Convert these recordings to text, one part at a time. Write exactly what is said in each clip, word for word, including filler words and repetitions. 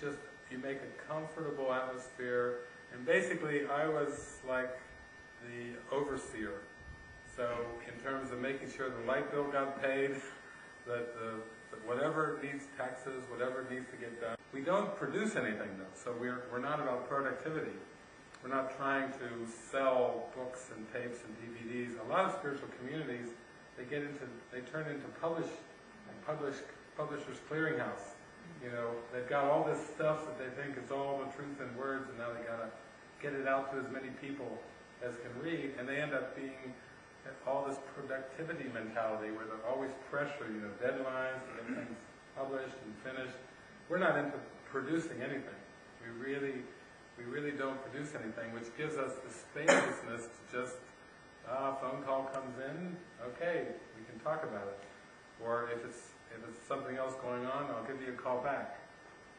just, you make a comfortable atmosphere. And basically, I was like the overseer. So in terms of making sure the light bill got paid, that the But whatever needs taxes, whatever needs to get done. We don't produce anything though, so we're, we're not about productivity. We're not trying to sell books and tapes and D V Ds. A lot of spiritual communities, they get into, they turn into publish, like publish, Publishers Clearinghouse. You know, they've got all this stuff that they think is all the truth in words, and now they gotta get it out to as many people as can read, and they end up being all this productivity mentality where there's always pressure, you know, deadlines to get things published and finished. We're not into producing anything. We really, we really don't produce anything, which gives us the spaciousness to just, ah, phone call comes in, okay, we can talk about it. Or if it's, if it's something else going on, I'll give you a call back.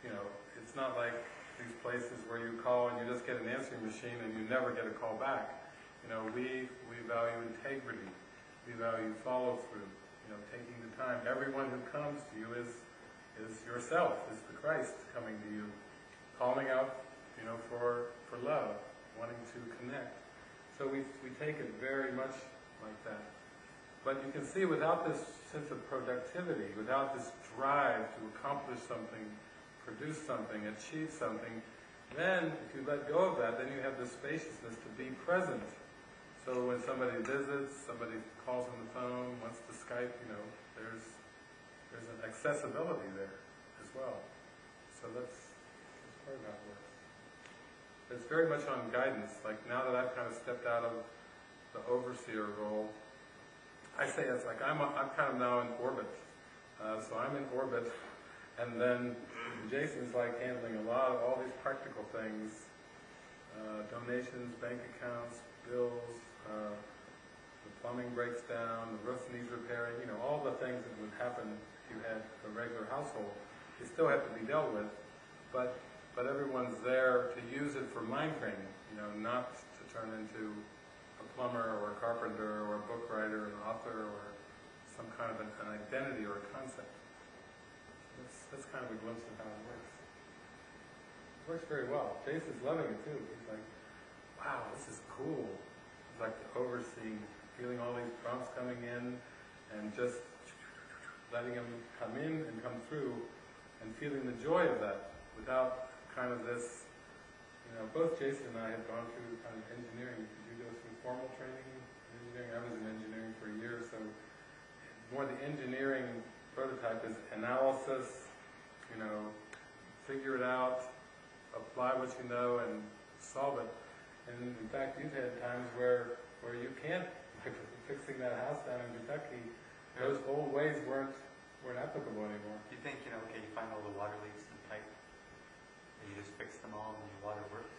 You know, it's not like these places where you call and you just get an answering machine and you never get a call back. You know, we, we value integrity, we value follow-through, you know, taking the time. Everyone who comes to you is, is yourself, is the Christ coming to you, calling out, you know, for, for love, wanting to connect. So we, we take it very much like that. But you can see without this sense of productivity, without this drive to accomplish something, produce something, achieve something, then if you let go of that, then you have the spaciousness to be present. So when somebody visits, somebody calls on the phone, wants to Skype, you know, there's there's an accessibility there as well. So that's, that's part of how it works. It's very much on guidance. Like now that I've kind of stepped out of the overseer role, I say it's like I'm, a, I'm kind of now in orbit. Uh, so I'm in orbit, and then Jason's like handling a lot of all these practical things, uh, donations, bank accounts, bills, uh, the plumbing breaks down, the roof needs repairing, you know, all the things that would happen if you had a regular household. They still have to be dealt with, but but everyone's there to use it for mind training, you know, not to turn into a plumber or a carpenter or a book writer, an author, or some kind of an, an identity or a concept. That's, that's kind of a glimpse of how it works. It works very well. Jason's loving it too. He's like, wow, this is cool. It's like the overseeing, feeling all these prompts coming in and just letting them come in and come through and feeling the joy of that without kind of this, you know, both Jason and I have gone through kind of engineering. Did you go through formal training in engineering? I was in engineering for a year, so more the engineering prototype is analysis, you know, figure it out, apply what you know and solve it. And in fact, you've had times where, where you can't, like fixing that house down in Kentucky, yeah. Those old ways weren't, weren't applicable anymore. You think, you know, okay, you find all the water leaks in the pipe, and you just fix them all, and your water works.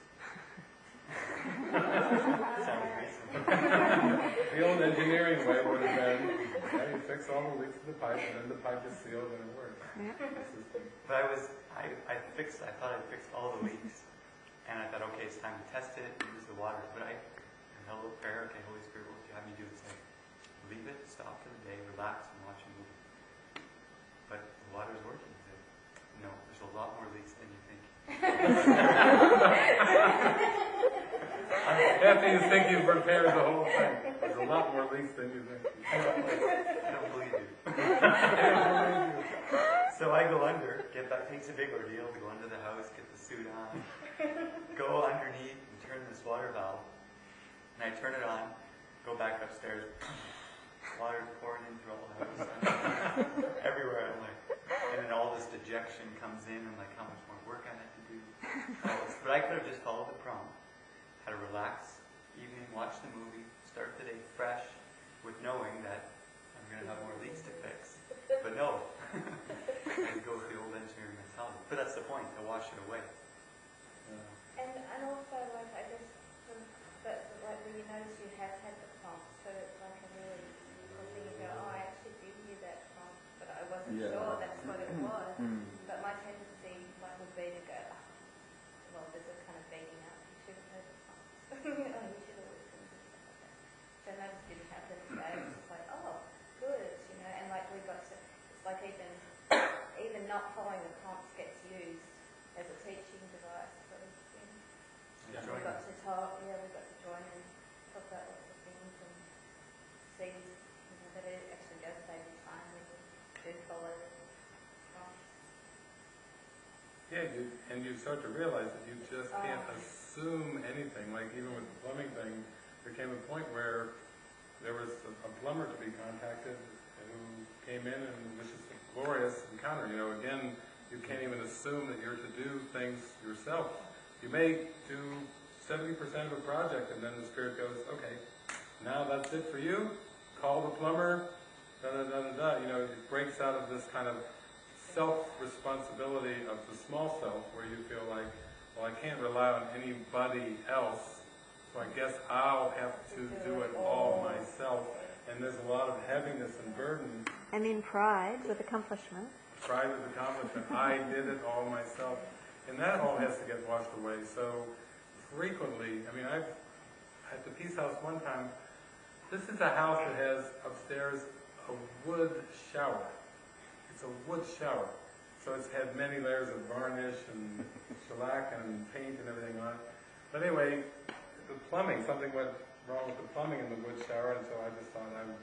Sounds reasonable. The old engineering way would have been, yeah, you fix all the leaks in the pipe, and then the pipe is sealed, and it works. But I was, I, I fixed, I thought I fixed all the leaks. And I thought, okay, it's time to test it and use the water. But I, in a little prayer, okay, Holy Spirit, what you have me do is like, leave it, stop for the day, relax, and watch a movie. But the water's working. Like, no, there's a lot more leaks than you think. Kathy's thinking for repairs the whole thing. There's a lot more leaks than you think. I don't believe you. I don't believe you. So I go under, get that takes a big ordeal to go under the house, get the suit on, go underneath and turn this water valve. And I turn it on, go back upstairs, water pouring in through all the house. Everywhere I'm like, and then all this dejection comes in, and like how much more work I have to do. But I could have just followed the prompt, had to relax, evening, watch the movie, start the day fresh, with knowing that I'm going to have more leaks to fix. But no. And go with the old engineering mentality. But that's the point, to wash it away. Yeah. And and also, like, I just, but like, when you notice you have had the prompt, so it's like a really cool thing, you go, oh, I actually did hear that prompt, but I wasn't yeah. sure that's what it was. But my tendency like, would be to go, oh, well, this is kind of beating up, you should have heard the prompt. Oh, you should have listened to it like that. So no, it didn't happen today. It was just like, oh, good, you know, and like we got to, it's like even, even not following the prompts gets used as a teaching device for these things. Yeah. So we got to talk, yeah, we got to join and talk about lots of things and see, you know, that it actually does save you time when you do follow the prompts. Yeah, you, and you start to realise that you just can't um, assume anything. Like even with the plumbing thing, there came a point where there was a, a plumber to be contacted who came in and was just a glorious encounter. You know, again, you can't even assume that you're to do things yourself. You may do seventy percent of a project and then the Spirit goes, okay, now that's it for you, call the plumber, da-da-da-da-da. You know, it breaks out of this kind of self-responsibility of the small self where you feel like, well, I can't rely on anybody else, so I guess I'll have to do it all myself. And there's a lot of heaviness and burden. And then pride with accomplishment. Pride with accomplishment. I did it all myself. And that all has to get washed away. So frequently, I mean, I've at the Peace House one time, this is a house that has upstairs a wood shower. It's a wood shower. So it's had many layers of varnish and shellac and paint and everything on it. But anyway, the plumbing, something went wrong with the plumbing in the wood shower, and so I just thought I would,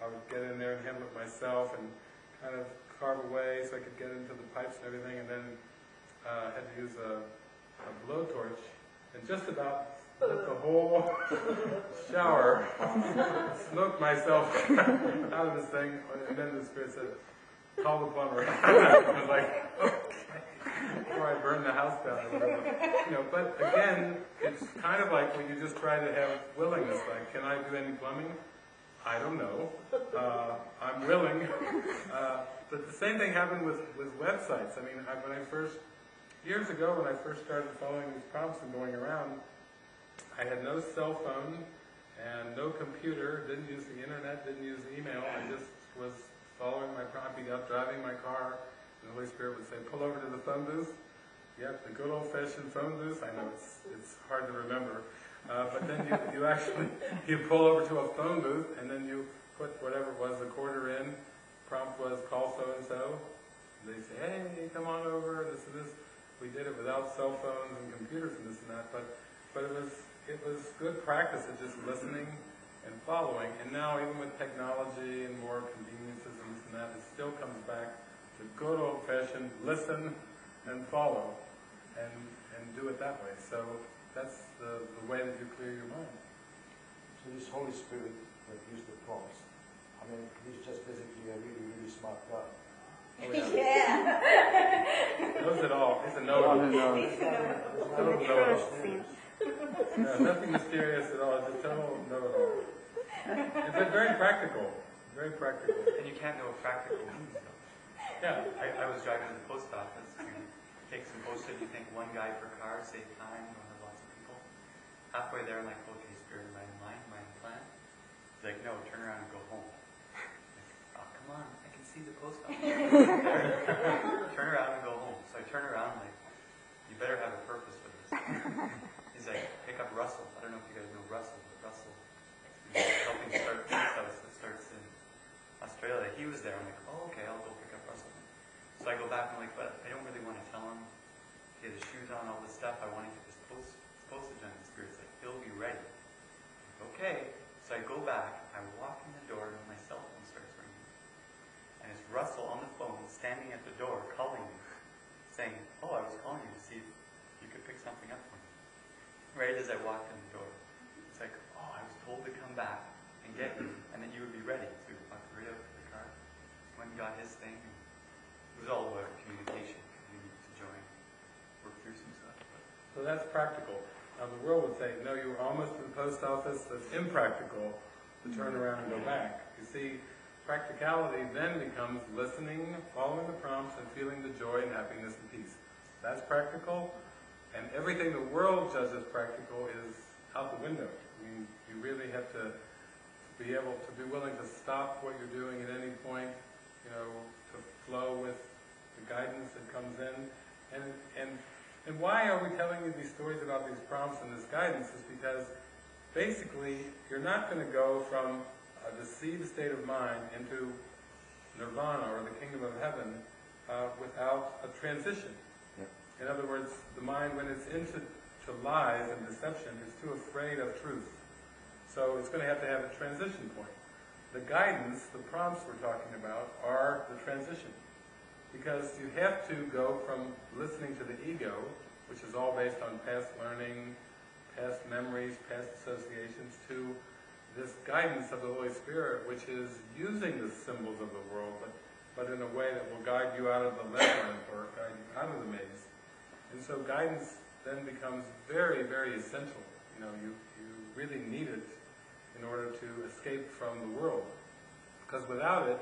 I would get in there and handle it myself and kind of carve away so I could get into the pipes and everything, and then uh, had to use a, a blowtorch and just about lit the whole shower, smoked myself out of this thing, and then the Spirit said, call the plumber. I was like, oh. Before I burn the house down or whatever. You know, but again, it's kind of like when you just try to have willingness, like, can I do any plumbing? I don't know. Uh, I'm willing. Uh, but the same thing happened with, with websites. I mean, I, when I first, years ago when I first started following these prompts and going around, I had no cell phone and no computer, didn't use the internet, didn't use email. I just was following my prompt, up driving my car. The Holy Spirit would say, pull over to the phone booth. Yep, the good old-fashioned phone booth. I know it's, it's hard to remember. Uh, but then you, you actually, you pull over to a phone booth, and then you put whatever it was, the quarter in. Prompt was, call so-and-so. They say, hey, come on over, this and this. We did it without cell phones and computers and this and that. But, but it was, it was good practice of just listening and following. And now, even with technology and more conveniences and this and that, it still comes back. The good old-fashioned listen and follow, and and do it that way. So that's the, the way that you clear your mind. So this Holy Spirit that used the prompts, I mean, he's just basically a really, really smart guy. Oh, yeah. Yeah. Knows it all. He's a know-it-all. No, nothing mysterious at all. It's a total know-it-all. It's been very practical. Very practical. And you can't know what practical means. Yeah, I, I was driving to the post office to take some postage. You think one guy per car, save time, you don't have lots of people. Halfway there, I'm like, okay, Spirit, mind in mind, mind in plan. He's like, no, turn around and go home. I'm like, oh, come on, I can see the post office. Turn around and go home. So I turn around, I'm like, you better have a purpose for this. He's like, pick up Russell. I don't know if you guys know Russell, but Russell is helping start Peace House that starts in Australia. He was there. I'm like, oh, okay, I'll go pick up Russell. So I go back and I'm like, but I don't really want to tell him, okay, the shoes on, all this stuff, I want to get this post, postage on. The Spirit's like, he'll be ready. Like, okay. So I go back, I walk in the door, and my cell phone starts ringing. And it's Russell on the phone, standing at the door, calling me, saying, oh, I was calling you to see if you could pick something up for me. Right as I walked in the door. It's like, oh, I was told to come back and get you, and then you would be ready. So we walked right out to the car, went and got his thing. It was all about communication, community to join, work through some stuff. So that's practical. Now the world would say, no, you were almost to the post office, that's impractical to turn around and go back. You see, practicality then becomes listening, following the prompts, and feeling the joy and happiness and peace. That's practical, and everything the world judges practical is out the window. I mean, you really have to be able to be willing to stop what you're doing at any point, you know, to flow with the guidance that comes in. And and and why are we telling you these stories about these prompts and this guidance is because basically you're not going to go from a deceived state of mind into nirvana or the kingdom of heaven uh, without a transition. Yeah. In other words, the mind, when it's into to lies and deception, is too afraid of truth. So it's going to have to have a transition point. The guidance, the prompts we're talking about, are the transition. Because you have to go from listening to the ego, which is all based on past learning, past memories, past associations, to this guidance of the Holy Spirit, which is using the symbols of the world, but, but in a way that will guide you out of the labyrinth or guide you out of the maze. And so guidance then becomes very, very essential. You know, you, you really need it in order to escape from the world. Because without it,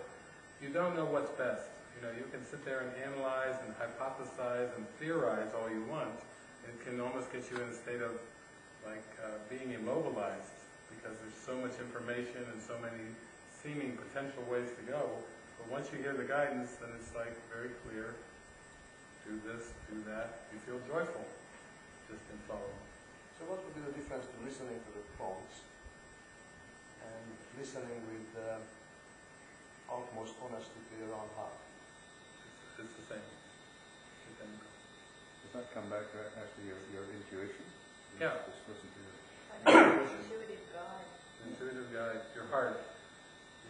you don't know what's best. You know, you can sit there and analyze and hypothesize and theorize all you want. It can almost get you in a state of like uh, being immobilized, because there's so much information and so many seeming potential ways to go. But once you hear the guidance, then it's like very clear. Do this, do that. You feel joyful just in following. So what would be the difference between listening to the prompts and listening with uh, utmost honesty to your own heart? It's, it's the same. It's the same. Does that come back to actually your, your intuition? You yeah. Just listen to your intuitive guide. Intuitive guide. Your heart.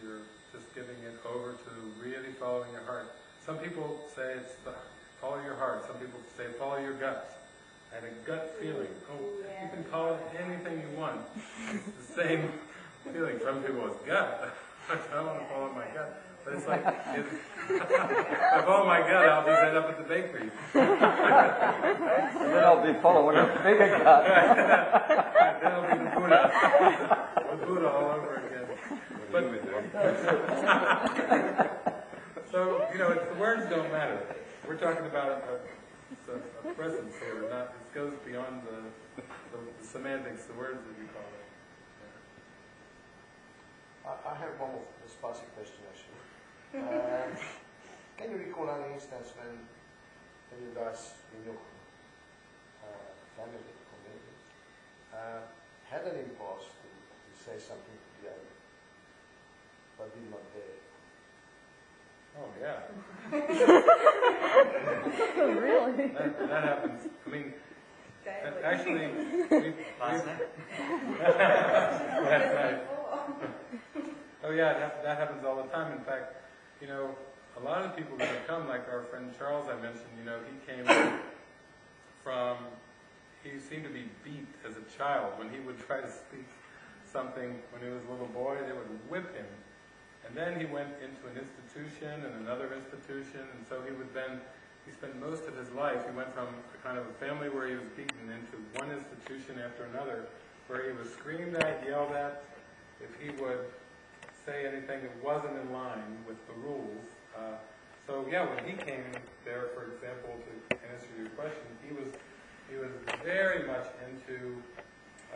You're just giving it over to really following your heart. Some people say it's the follow your heart. Some people say, follow your guts. I had a gut feeling. Oh, yeah. You can call it anything you want. It's the same feeling. Some people, it's gut. I don't want to follow my gut. But it's like, it's, if I follow my gut, I'll be right up at the bakery. And then I'll be following a bigger gut. Then I'll be the Buddha. The Buddha all over again. But so, you know, it's, the words don't matter. We're talking about a, a, a presence here, not, it goes beyond the, the, the semantics, the words that you call it. Yeah. I, I have one more spicy question, actually. Uh, can you recall any instance when, when you guys in your uh, family, community, uh, had an impulse to, to say something to the other, but did not dare? Oh, yeah. Really? That, that happens. I mean, actually, we, last night. Last night. Oh, yeah, that, that happens all the time. In fact, you know, a lot of people that have come, like our friend Charles I mentioned, you know, he came from, he seemed to be beat as a child. When he would try to speak something when he was a little boy, they would whip him. And then he went into an institution and another institution, and so he would then, he spent most of his life, he went from a kind of a family where he was beaten into one institution after another, where he was screamed at, yelled at. If he would say anything that wasn't in line with the rules. Uh, so yeah, when he came there, for example, to answer your question, he was, he was very much into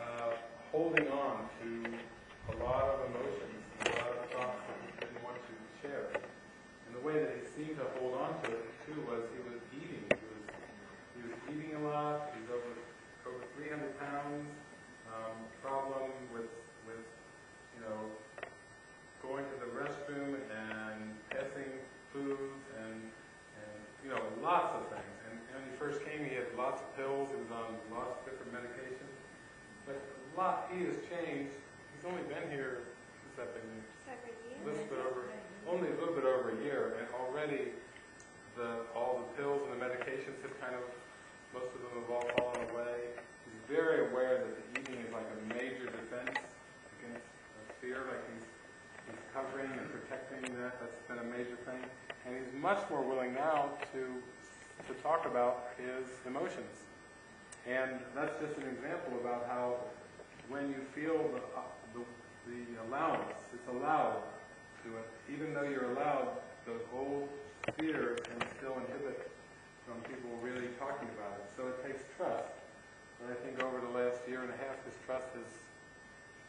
uh, holding on to a lot of emotions, a lot of thoughts that he didn't want to share. And the way that he seemed to hold on to it, too, was he was eating. He was, he was eating a lot. He was over, over three hundred pounds. Um, problem with, with, you know, going to the restroom and passing food and, and you know, lots of things. And, and when he first came, he had lots of pills. He was on lots of different medications. But a lot, he has changed. He's only been here, since I've been a little bit over, only a little bit over a year, and already the, all the pills and the medications have kind of, most of them have all fallen away. He's very aware that the eating is like a major defense against fear, like he's, he's covering and protecting that. That's been a major thing. And he's much more willing now to to talk about his emotions. And that's just an example about how when you feel the uh, the allowance, it's allowed to it. Even though you're allowed, the whole fear can still inhibit from people really talking about it. So it takes trust. And I think over the last year and a half, his trust has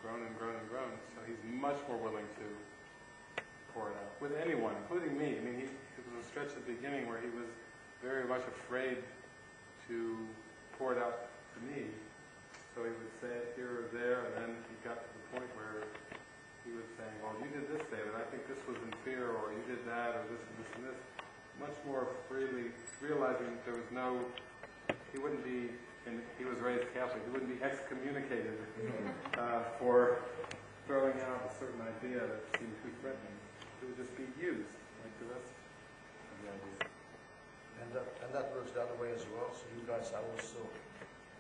grown and grown and grown. So he's much more willing to pour it out with anyone, including me. I mean, he, it was a stretch at the beginning where he was very much afraid to pour it out to me. So he would say it here or there, and then he got to the point where he was saying, well, you did this, David, I think this was in fear, or you did that, or this and this and this. Much more freely realizing that there was no he wouldn't be, and he was raised Catholic, he wouldn't be excommunicated uh, for throwing out a certain idea that seemed too threatening. It would just be used, like the rest of the ideas. And that, and that works the other way as well, so you guys are also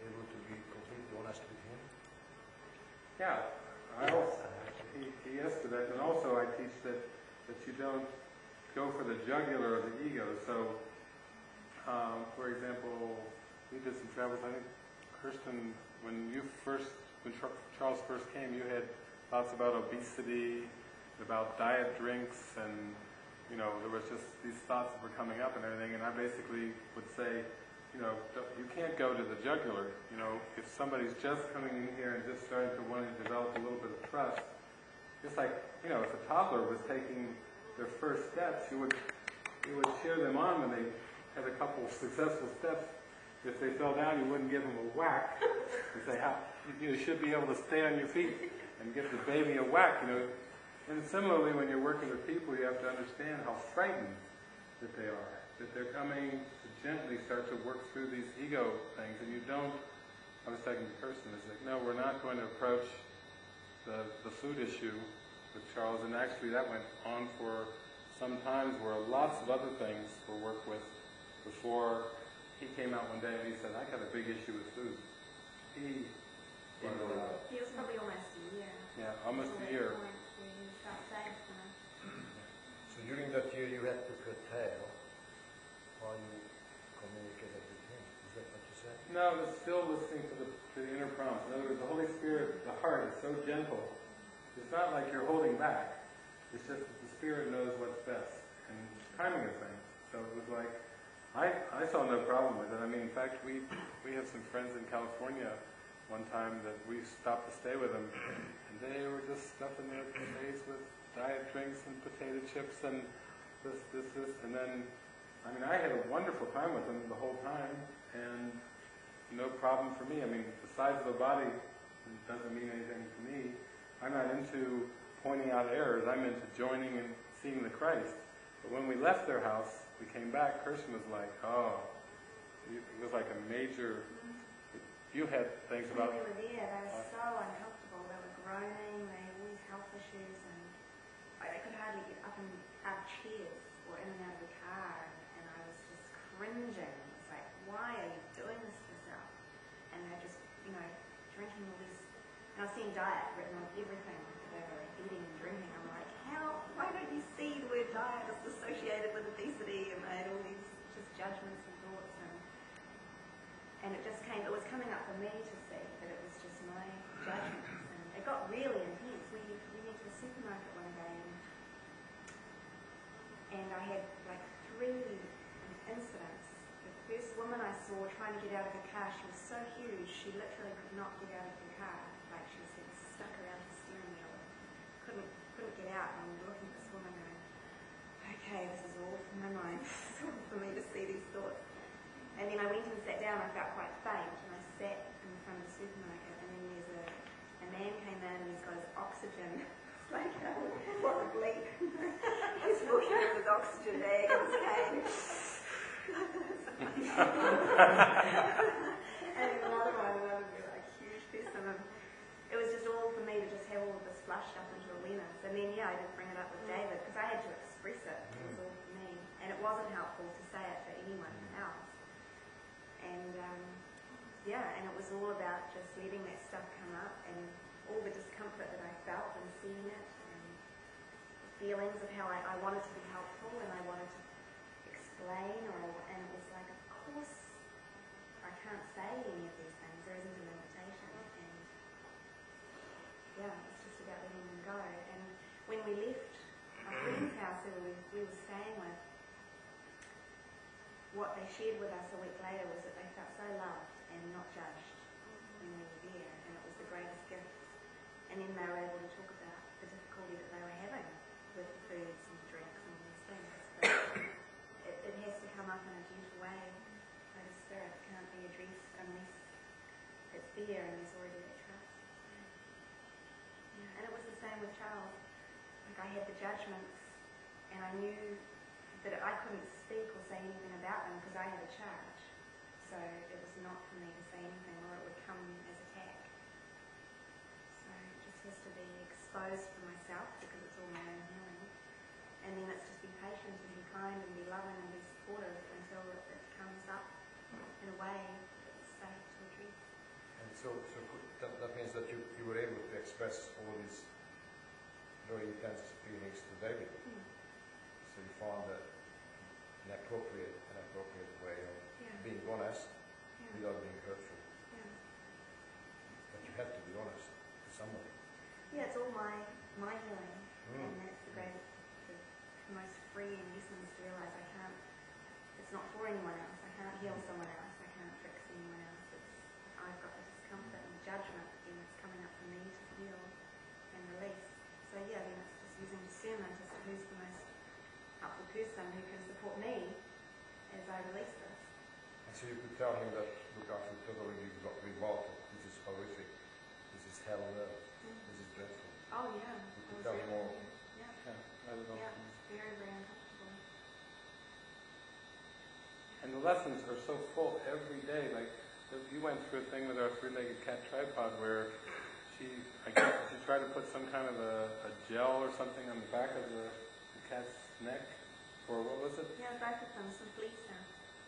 able to be completely honest with him? Yeah. I also, he, he has to that, and also I teach that, that you don't go for the jugular of the ego. So, um, for example, we did some travels. I think, Kirsten, when you first, when Charles first came, you had thoughts about obesity, about diet drinks, and, you know, there was just these thoughts that were coming up and everything, and I basically would say, you know, you can't go to the jugular. You know, if somebody's just coming in here and just starting to want to develop a little bit of trust, just like, you know, if a toddler was taking their first steps, you would, you would cheer them on when they had a couple of successful steps. If they fell down, you wouldn't give them a whack and say, how, you should be able to stay on your feet and give the baby a whack, you know. And similarly, when you're working with people, you have to understand how frightened that they are, that they're coming to gently start to work through these ego things, and you don't, I was talking to Kirsten, it's like, no, we're not going to approach the, the food issue with Charles, and actually that went on for some times where lots of other things were worked with before he came out one day and he said, I got a big issue with food. He, he, he was probably almost a year. Yeah, almost a year. So during that year you had to curtail while you communicated with him. Is that what you said? No, it was still listening to the, to the inner prompts. In other words, the Holy Spirit, the heart, is so gentle. It's not like you're holding back. It's just that the Spirit knows what's best and timing of things. So it was like, I, I saw no problem with it. I mean, in fact, we, we have some friends in California one time that we stopped to stay with them, and they were just stuffing their face with diet drinks and potato chips and this, this, this, and then, I mean, I had a wonderful time with them the whole time, and no problem for me. I mean, the size of the body doesn't mean anything to me. I'm not into pointing out errors. I'm into joining and seeing the Christ. But when we left their house, we came back, Kirsten was like, oh, it was like a major, you had things about... When we were there, they were so uncomfortable. They were groaning, they had all these health issues, and like, they could hardly get up and out of chairs or in and out of the car. Cringing. It's like, why are you doing this to yourself? And they're just, you know, drinking all this, and I've seen diet written on everything that they're eating and drinking. I'm like, how, why don't you see the word diet is associated with obesity? And I had all these just judgments and thoughts, and and it just came, it was coming up for me to see that it was just my judgments, and it got really intense. We, we went to the supermarket one day, and, and I had like three incidents. The first woman I saw trying to get out of the car, she was so huge, she literally could not get out of the car. Like, she was like, stuck around the steering wheel. Couldn't, couldn't get out. And I'm looking at this woman going, okay, this is all for my mind. This is all for me to see these thoughts. And then I went and sat down. I felt quite faint. And I sat in front of the supermarket. And then there's a, a man came in and he's got his oxygen. Like, horribly. He's walking with his oxygen bag in his cane. And another one, another like, huge person. And it was just all for me to just have all of this flushed up into awareness. And then, yeah, I did bring it up with David because I had to express it. It was all for me. And it wasn't helpful to say it to anyone else. And, um, yeah, and it was all about just letting that stuff come up and all the discomfort that I felt and seeing it and the feelings of how I, I wanted to be helpful and I wanted to explain, or, and it was like, of course, I can't say any of these things, there isn't a limitation, and yeah, it's just about letting them go. And when we left our friend's house who we, we were staying with, what they shared with us a week later was that they felt so loved and not judged when we were there, and it was the greatest gift. And then they were able to talk about the difficulty that they were having with the foods and the drinks and these things. But it, it has to come up in a gentle way. So the spirit can't be addressed unless it's there and there's already that trust. Yeah. And it was the same with Charles. Like, I had the judgments and I knew that I couldn't speak or say anything about them because I had a charge. so it was not for me to say anything or it would come as attack. So it just has to be exposed for myself because it's all my own healing. And then it's just be patient and be kind and be loving and be supportive until it, it comes up in a way that's safe to address. And so, so that, that means that you, you were able to express all these very intense feelings to David. Mm. So you found that an appropriate, an appropriate way of yeah. being honest yeah. without being hurtful. Yeah. But you have to be honest to somebody. Yeah, it's all my, my healing. Mm. And that's the greatest, the most freeing lesson is to realise I can't, it's not for anyone else. I can't heal someone else. I can't fix anyone else. It's, I've got the discomfort and the judgment, but then it's coming up for me to heal and release. So yeah, then it's just using discernment as to who's the most helpful person who can support me as I release this. And so you could tell him that, look, after totally you've got revolted, this is horrific, this is hell on earth, mm. this is dreadful. Oh yeah. You could tell him all. Yeah. Yeah, yeah, it's very, very uncomfortable. And the lessons are so full every day. Like, you went through a thing with our three-legged cat tripod where She, I guess she tried to put some kind of a, a gel or something on the back of the, the cat's neck, or what was it? Yeah, back of them, some flea stuff.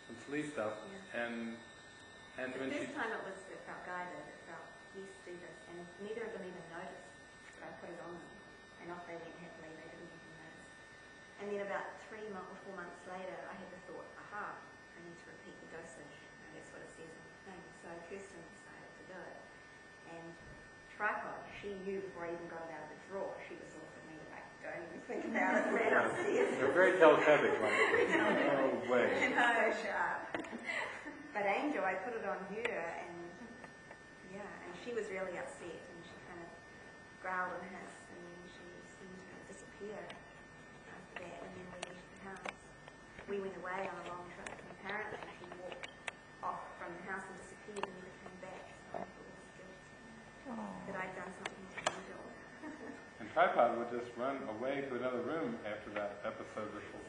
Some flea stuff. Yeah. And and the when first she time it was, it felt guided. It felt, yes, do this, and neither of them even noticed that I put it on them, and off they went happily. They didn't even notice. And then about three months or four months later, I had the thought, aha, I need to repeat the dosage. And that's what it says in the thing. So Kirsten decided to do it, and. Tripod. She knew before I even got it out of the drawer. She was all for me, like, don't even think about it. Man, I'll see it. You're very telepathic, like no, no way. No, sharp. But Angel, I put it on her, and yeah, and she was really upset, and she kind of growled and hissed, and then she seemed to disappear after that, and then we left the house. We went away on a long trip, and apparently she walked off from the house and disappeared, and never came back. So that I'd done something to Angel. And Tripod would just run away to another room after that episode, which was,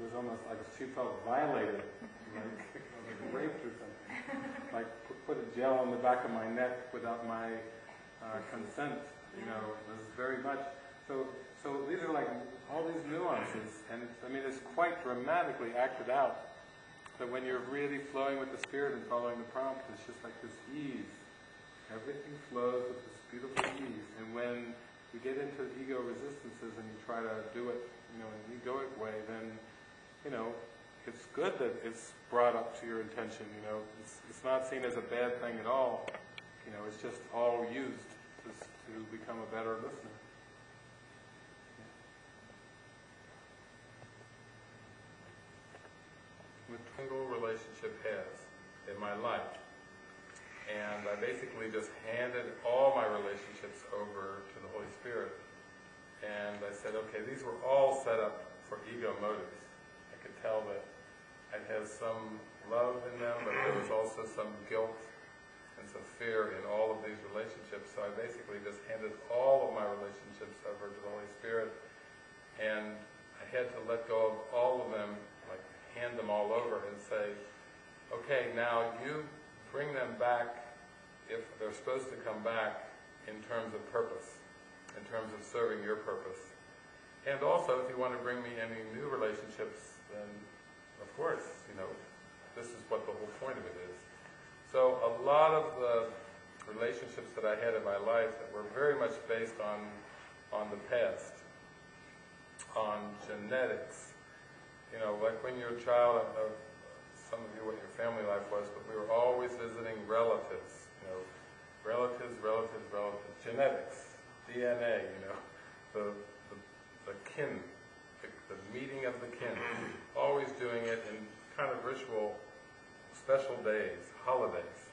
it was almost like she felt violated, like, like raped or something. Like put a gel on the back of my neck without my uh, consent. You know, it was very much. So, so these are like all these nuances, and it's, I mean, it's quite dramatically acted out. That when you're really flowing with the spirit and following the prompt, it's just like this ease. Everything flows with this beautiful ease, and when you get into ego resistances and you try to do it, you know, in an egoic way, then, you know, it's good that it's brought up to your intention. You know, it's, it's not seen as a bad thing at all. You know, it's just all used to, to become a better listener. Yeah. The single relationship has in my life. And I basically just handed all my relationships over to the Holy Spirit. And I said, okay, these were all set up for ego motives. I could tell that I'd have some love in them, but there was also some guilt and some fear in all of these relationships. So I basically just handed all of my relationships over to the Holy Spirit. And I had to let go of all of them, like hand them all over and say, okay, now you bring them back, if they're supposed to come back, in terms of purpose, in terms of serving your purpose. And also, if you want to bring me any new relationships, then of course, you know, this is what the whole point of it is. So a lot of the relationships that I had in my life that were very much based on, on the past, on genetics, you know, like when you're a child of, some of you what your family life was, but we were always visiting relatives, you know, relatives, relatives, relatives, genetics, D N A, you know, the, the, the kin, the, the meeting of the kin, always doing it in kind of ritual, special days, holidays.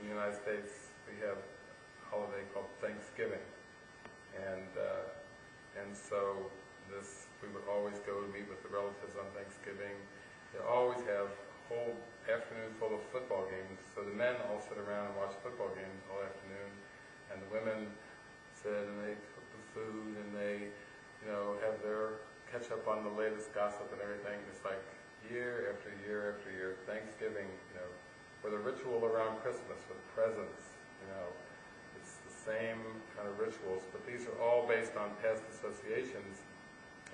In the United States, we have a holiday called Thanksgiving, and, uh, and so this, we would always go and meet with the relatives on Thanksgiving. They always have whole afternoon full of football games, so the men all sit around and watch football games all afternoon, and the women sit and they cook the food and they, you know, have their catch up on the latest gossip and everything. It's like year after year after year, Thanksgiving, you know, or the ritual around Christmas with presents, you know, it's the same kind of rituals, but these are all based on past associations.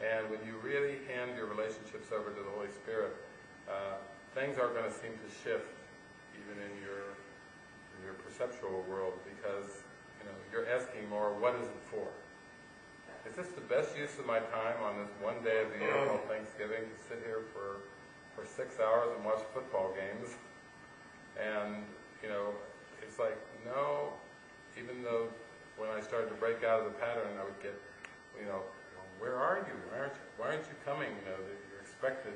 And when you really hand your relationships over to the Holy Spirit, uh, things are going to seem to shift, even in your in your perceptual world, because you know you're asking more, what is it for? Is this the best use of my time on this one day of the year called Thanksgiving, to sit here for, for six hours and watch football games? And, you know, it's like, no, even though when I started to break out of the pattern, I would get, you know, well, where are you? Why aren't you, why aren't you coming? You know, you're expected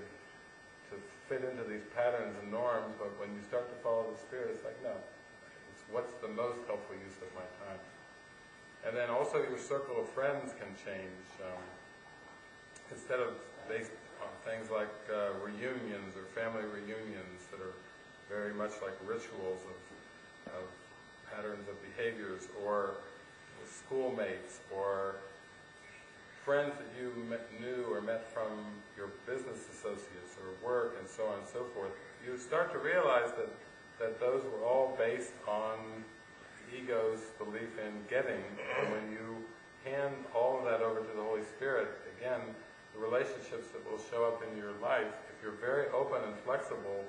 to fit into these patterns and norms, but when you start to follow the Spirit, it's like, no, it's what's the most helpful use of my time? And then also your circle of friends can change. Um, instead of based on things like uh, reunions or family reunions that are very much like rituals of, of patterns of behaviors, or schoolmates, or friends that you met, knew or met from your business associates or work, and so on and so forth, you start to realize that, that those were all based on ego's belief in getting. And when you hand all of that over to the Holy Spirit, again, the relationships that will show up in your life, if you're very open and flexible,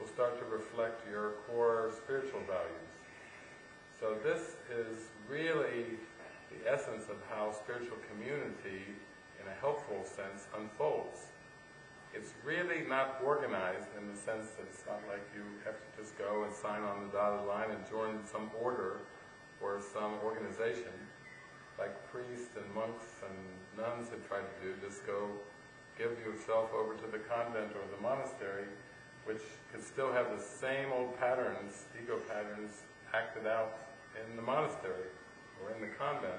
will start to reflect your core spiritual values. So this is really the essence of how spiritual community, in a helpful sense, unfolds. It's really not organized in the sense that it's not like you have to just go and sign on the dotted line and join some order or some organization, like priests and monks and nuns have tried to do. Just go give yourself over to the convent or the monastery, which could still have the same old patterns, ego patterns, acted out in the monastery or in the convent.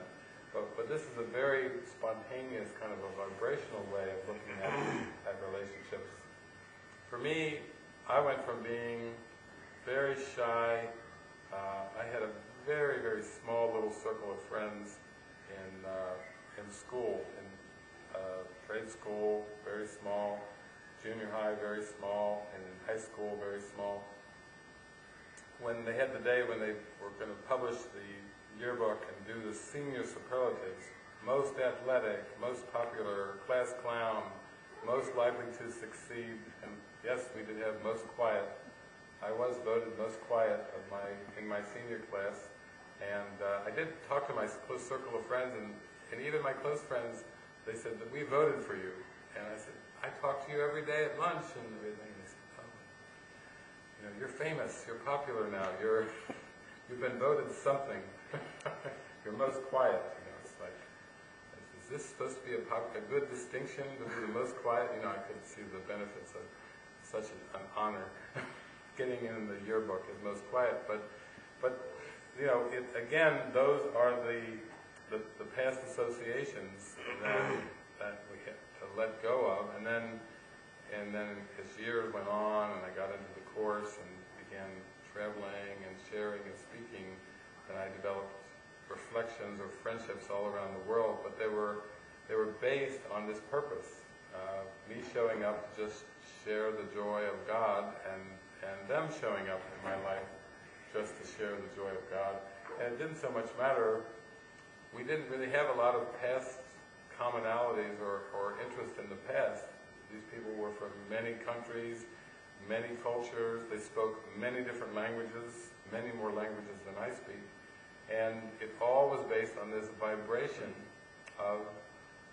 But, but this is a very spontaneous kind of a vibrational way of looking at, at relationships. For me, I went from being very shy. Uh, I had a very, very small little circle of friends in, uh, in school, in uh, grade school, very small, junior high, very small, and in high school, very small. When they had the day when they were going to publish the yearbook and do the senior superlatives, most athletic, most popular, class clown, most likely to succeed, and yes, we did have most quiet. I was voted most quiet of my in my senior class, and uh, I did talk to my close circle of friends, and, and even my close friends, they said that we voted for you, and I said, I talk to you every day at lunch and everything. And they said, oh, you know, you're famous, you're popular now, you're you've been voted something. You're most quiet, you know, it's like, is this supposed to be a, pop a good distinction to be the most quiet? You know, I couldn't see the benefits of such an, an honor, getting in the yearbook as most quiet, but, but you know, it, again, those are the, the, the past associations that, that we have to let go of, and then, and then as years went on, and I got into the Course, and began traveling, and sharing, and speaking, and I developed reflections or friendships all around the world, but they were they were based on this purpose. Uh, me showing up to just share the joy of God, and, and them showing up in my life just to share the joy of God. And it didn't so much matter, we didn't really have a lot of past commonalities or, or interest in the past. These people were from many countries, many cultures, they spoke many different languages, many more languages than I speak. And it all was based on this vibration of,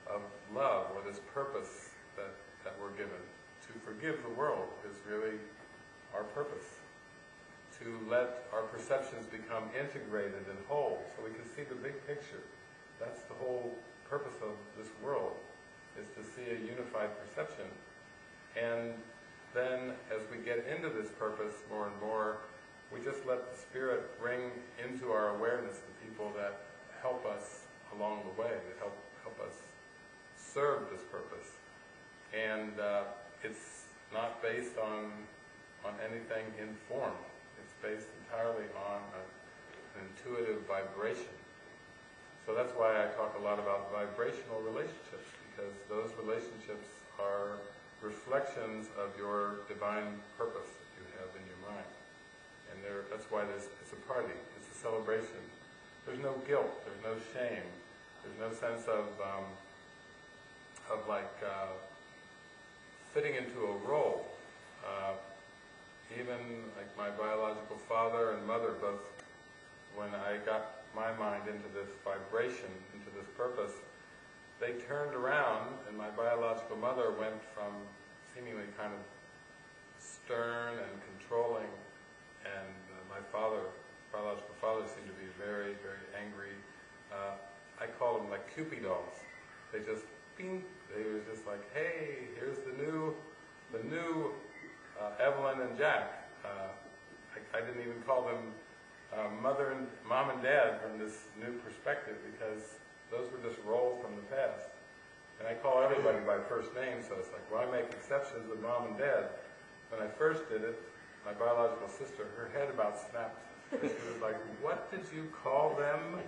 of love, or this purpose that, that we're given. To forgive the world is really our purpose. To let our perceptions become integrated and whole, so we can see the big picture. That's the whole purpose of this world, is to see a unified perception. And then, as we get into this purpose more and more, we just let the Spirit bring into our awareness the people that help us along the way, that help help us serve this purpose. And uh, it's not based on on anything in form. It's based entirely on a, an intuitive vibration. So that's why I talk a lot about vibrational relationships, because those relationships are reflections of your divine purpose that you have in your mind. and there, that's why there's, it's a party, it's a celebration. There's no guilt, there's no shame, there's no sense of, um, of like uh, fitting into a role. Uh, even like my biological father and mother both, when I got my mind into this vibration, into this purpose, they turned around, and my biological mother went from seemingly kind of stern and controlling, and uh, my father, biological father, seemed to be very, very angry. Uh, I call them like Cupid dolls. They just, ping, they were just like, hey, here's the new, the new uh, Evelyn and Jack. Uh, I, I didn't even call them uh, mother and mom and dad from this new perspective, because those were just roles from the past. And I call everybody by first name, so it's like, well, I make exceptions with mom and dad. When I first did it, my biological sister, her head about snapped. And she was like, what did you call them?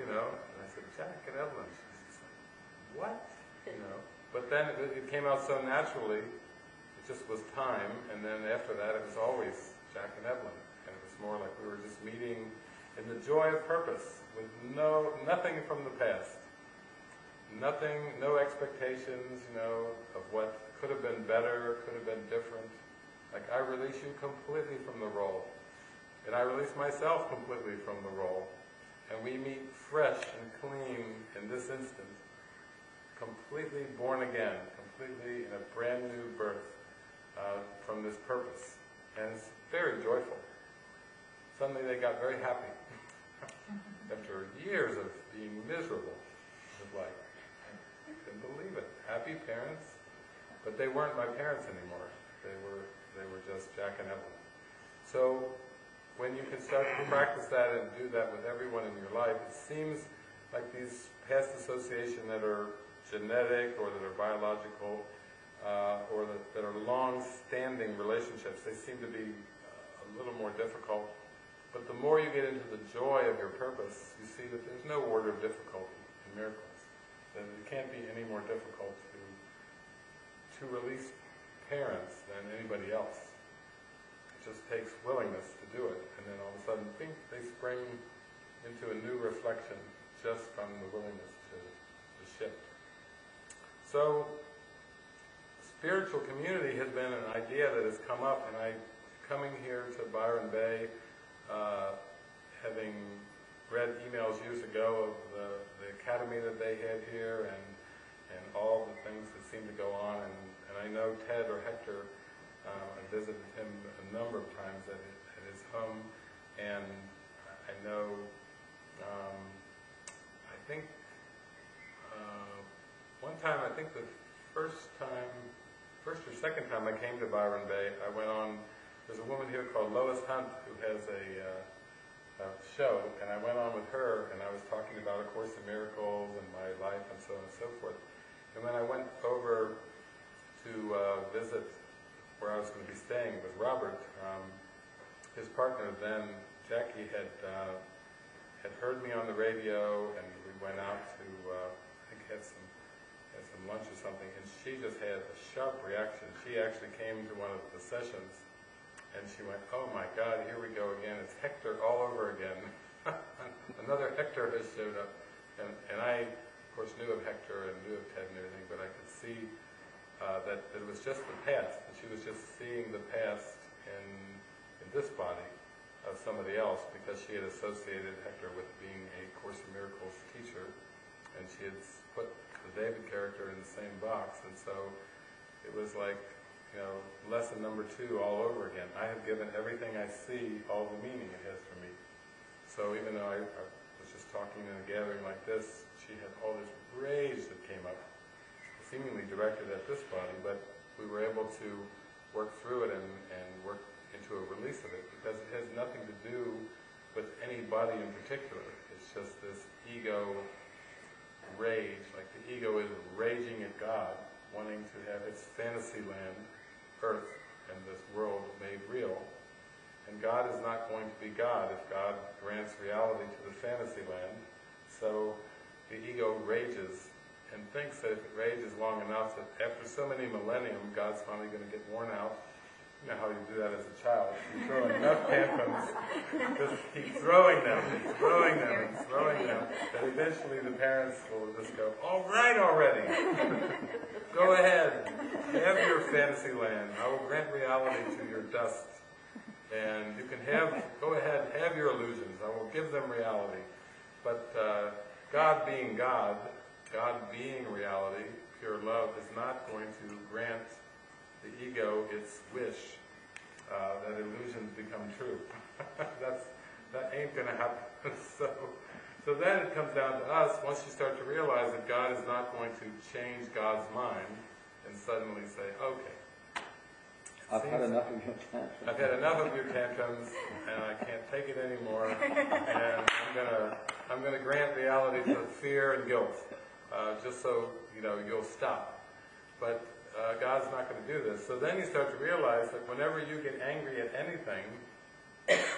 You know, and I said, Jack and Evelyn. She's just like, what? You know, but then it, it came out so naturally, it just was time, and then after that it was always Jack and Evelyn. And it was more like we were just meeting in the joy of purpose, with no, nothing from the past. Nothing, no expectations, you know, of what could have been better, could have been different. Like, I release you completely from the role. And I release myself completely from the role. And we meet fresh and clean in this instant. Completely born again, completely in a brand new birth uh, from this purpose. And it's very joyful. Suddenly they got very happy. After years of being miserable, of like, I couldn't believe it. Happy parents, but they weren't my parents anymore. They were, they were just Jack and Evelyn. So when you can start to practice that and do that with everyone in your life, it seems like these past associations that are genetic or that are biological uh, or that, that are long-standing relationships, they seem to be a little more difficult. But the more you get into the joy of your purpose, you see that there's no order of difficulty in miracles. That it can't be any more difficult to to release parents than anybody else. It just takes willingness to do it, and then all of a sudden, bing, they spring into a new reflection just from the willingness to, to shift. So, spiritual community has been an idea that has come up, and I, coming here to Byron Bay, Uh, having read emails years ago of the, the academy that they had here and and all the things that seemed to go on, and, and I know Ted or Hector, uh, I visited him a number of times at his, at his home, and I know, um, I think, uh, one time, I think the first time, first or second time I came to Byron Bay, I went on. There's a woman here called Lois Hunt who has a, uh, a show, and I went on with her, and I was talking about A Course in Miracles and my life and so on and so forth. And then I went over to uh, visit where I was going to be staying with Robert. Um, his partner then, Jackie, had uh, had heard me on the radio, and we went out to uh, I think had some had some lunch or something, and she just had a sharp reaction. She actually came to one of the sessions. And she went, oh my God, here we go again. It's Hector all over again. Another Hector has showed up. And, and I, of course, knew of Hector and knew of Ted and everything, but I could see uh, that it was just the past. And she was just seeing the past in, in this body of somebody else, because she had associated Hector with being a Course in Miracles teacher. And she had put the David character in the same box. And so it was like, you know, lesson number two all over again. I have given everything I see all the meaning it has for me. So even though I, I was just talking in a gathering like this, she had all this rage that came up, seemingly directed at this body, but we were able to work through it and, and work into a release of it, because it has nothing to do with any body in particular. It's just this ego rage, like the ego is raging at God, wanting to have its fantasy land, Earth, and this world made real. And God is not going to be God if God grants reality to the fantasy land. So the ego rages and thinks that if it rages long enough, that after so many millennium, God's finally going to get worn out You know how you do that as a child. You throw enough tantrums, just keep throwing them, and throwing them, and throwing them, that eventually the parents will just go, all right already. Go ahead. Have your fantasy land. I will grant reality to your dust. And you can have, go ahead, have your illusions. I will give them reality. But uh, God being God, God being reality, pure love, is not going to grant the ego its wish uh, that illusions become true. That's, that ain't going to happen. So, so then it comes down to us, once you start to realize that God is not going to change God's mind and suddenly say, okay, I've had enough of your tantrums. I've had enough of your tantrums, and I can't take it anymore. And I'm gonna, I'm gonna grant reality to fear and guilt, uh, just so you know you'll stop. But uh, God's not going to do this. So then you start to realize that whenever you get angry at anything,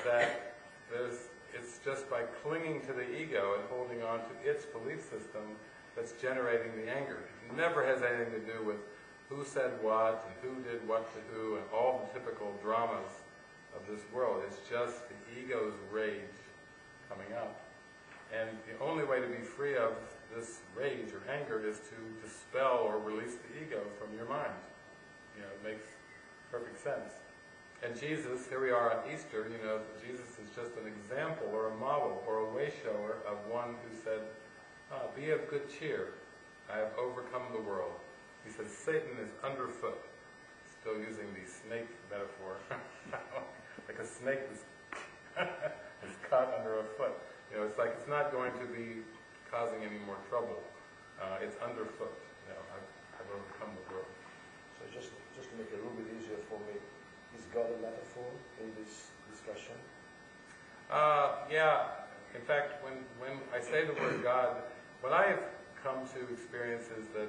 that there's, it's just by clinging to the ego and holding on to its belief system that's generating the anger. It never has anything to do with who said what, and who did what to who, and all the typical dramas of this world. It's just the ego's rage coming up. And the only way to be free of this rage or anger is to dispel or release the ego from your mind. You know, it makes perfect sense. And Jesus, here we are on Easter, you know, Jesus is just an example or a model or a way shower of one who said, oh, be of good cheer, I have overcome the world. He says, Satan is underfoot. Still using the snake metaphor. Like a snake is, is caught under a foot. You know, it's like it's not going to be causing any more trouble. Uh, it's underfoot. You know, I've, I've overcome the world. So just, just to make it a little bit easier for me, is God a metaphor in this discussion? Uh, yeah. In fact, when, when I say the word God, what I have come to experience is that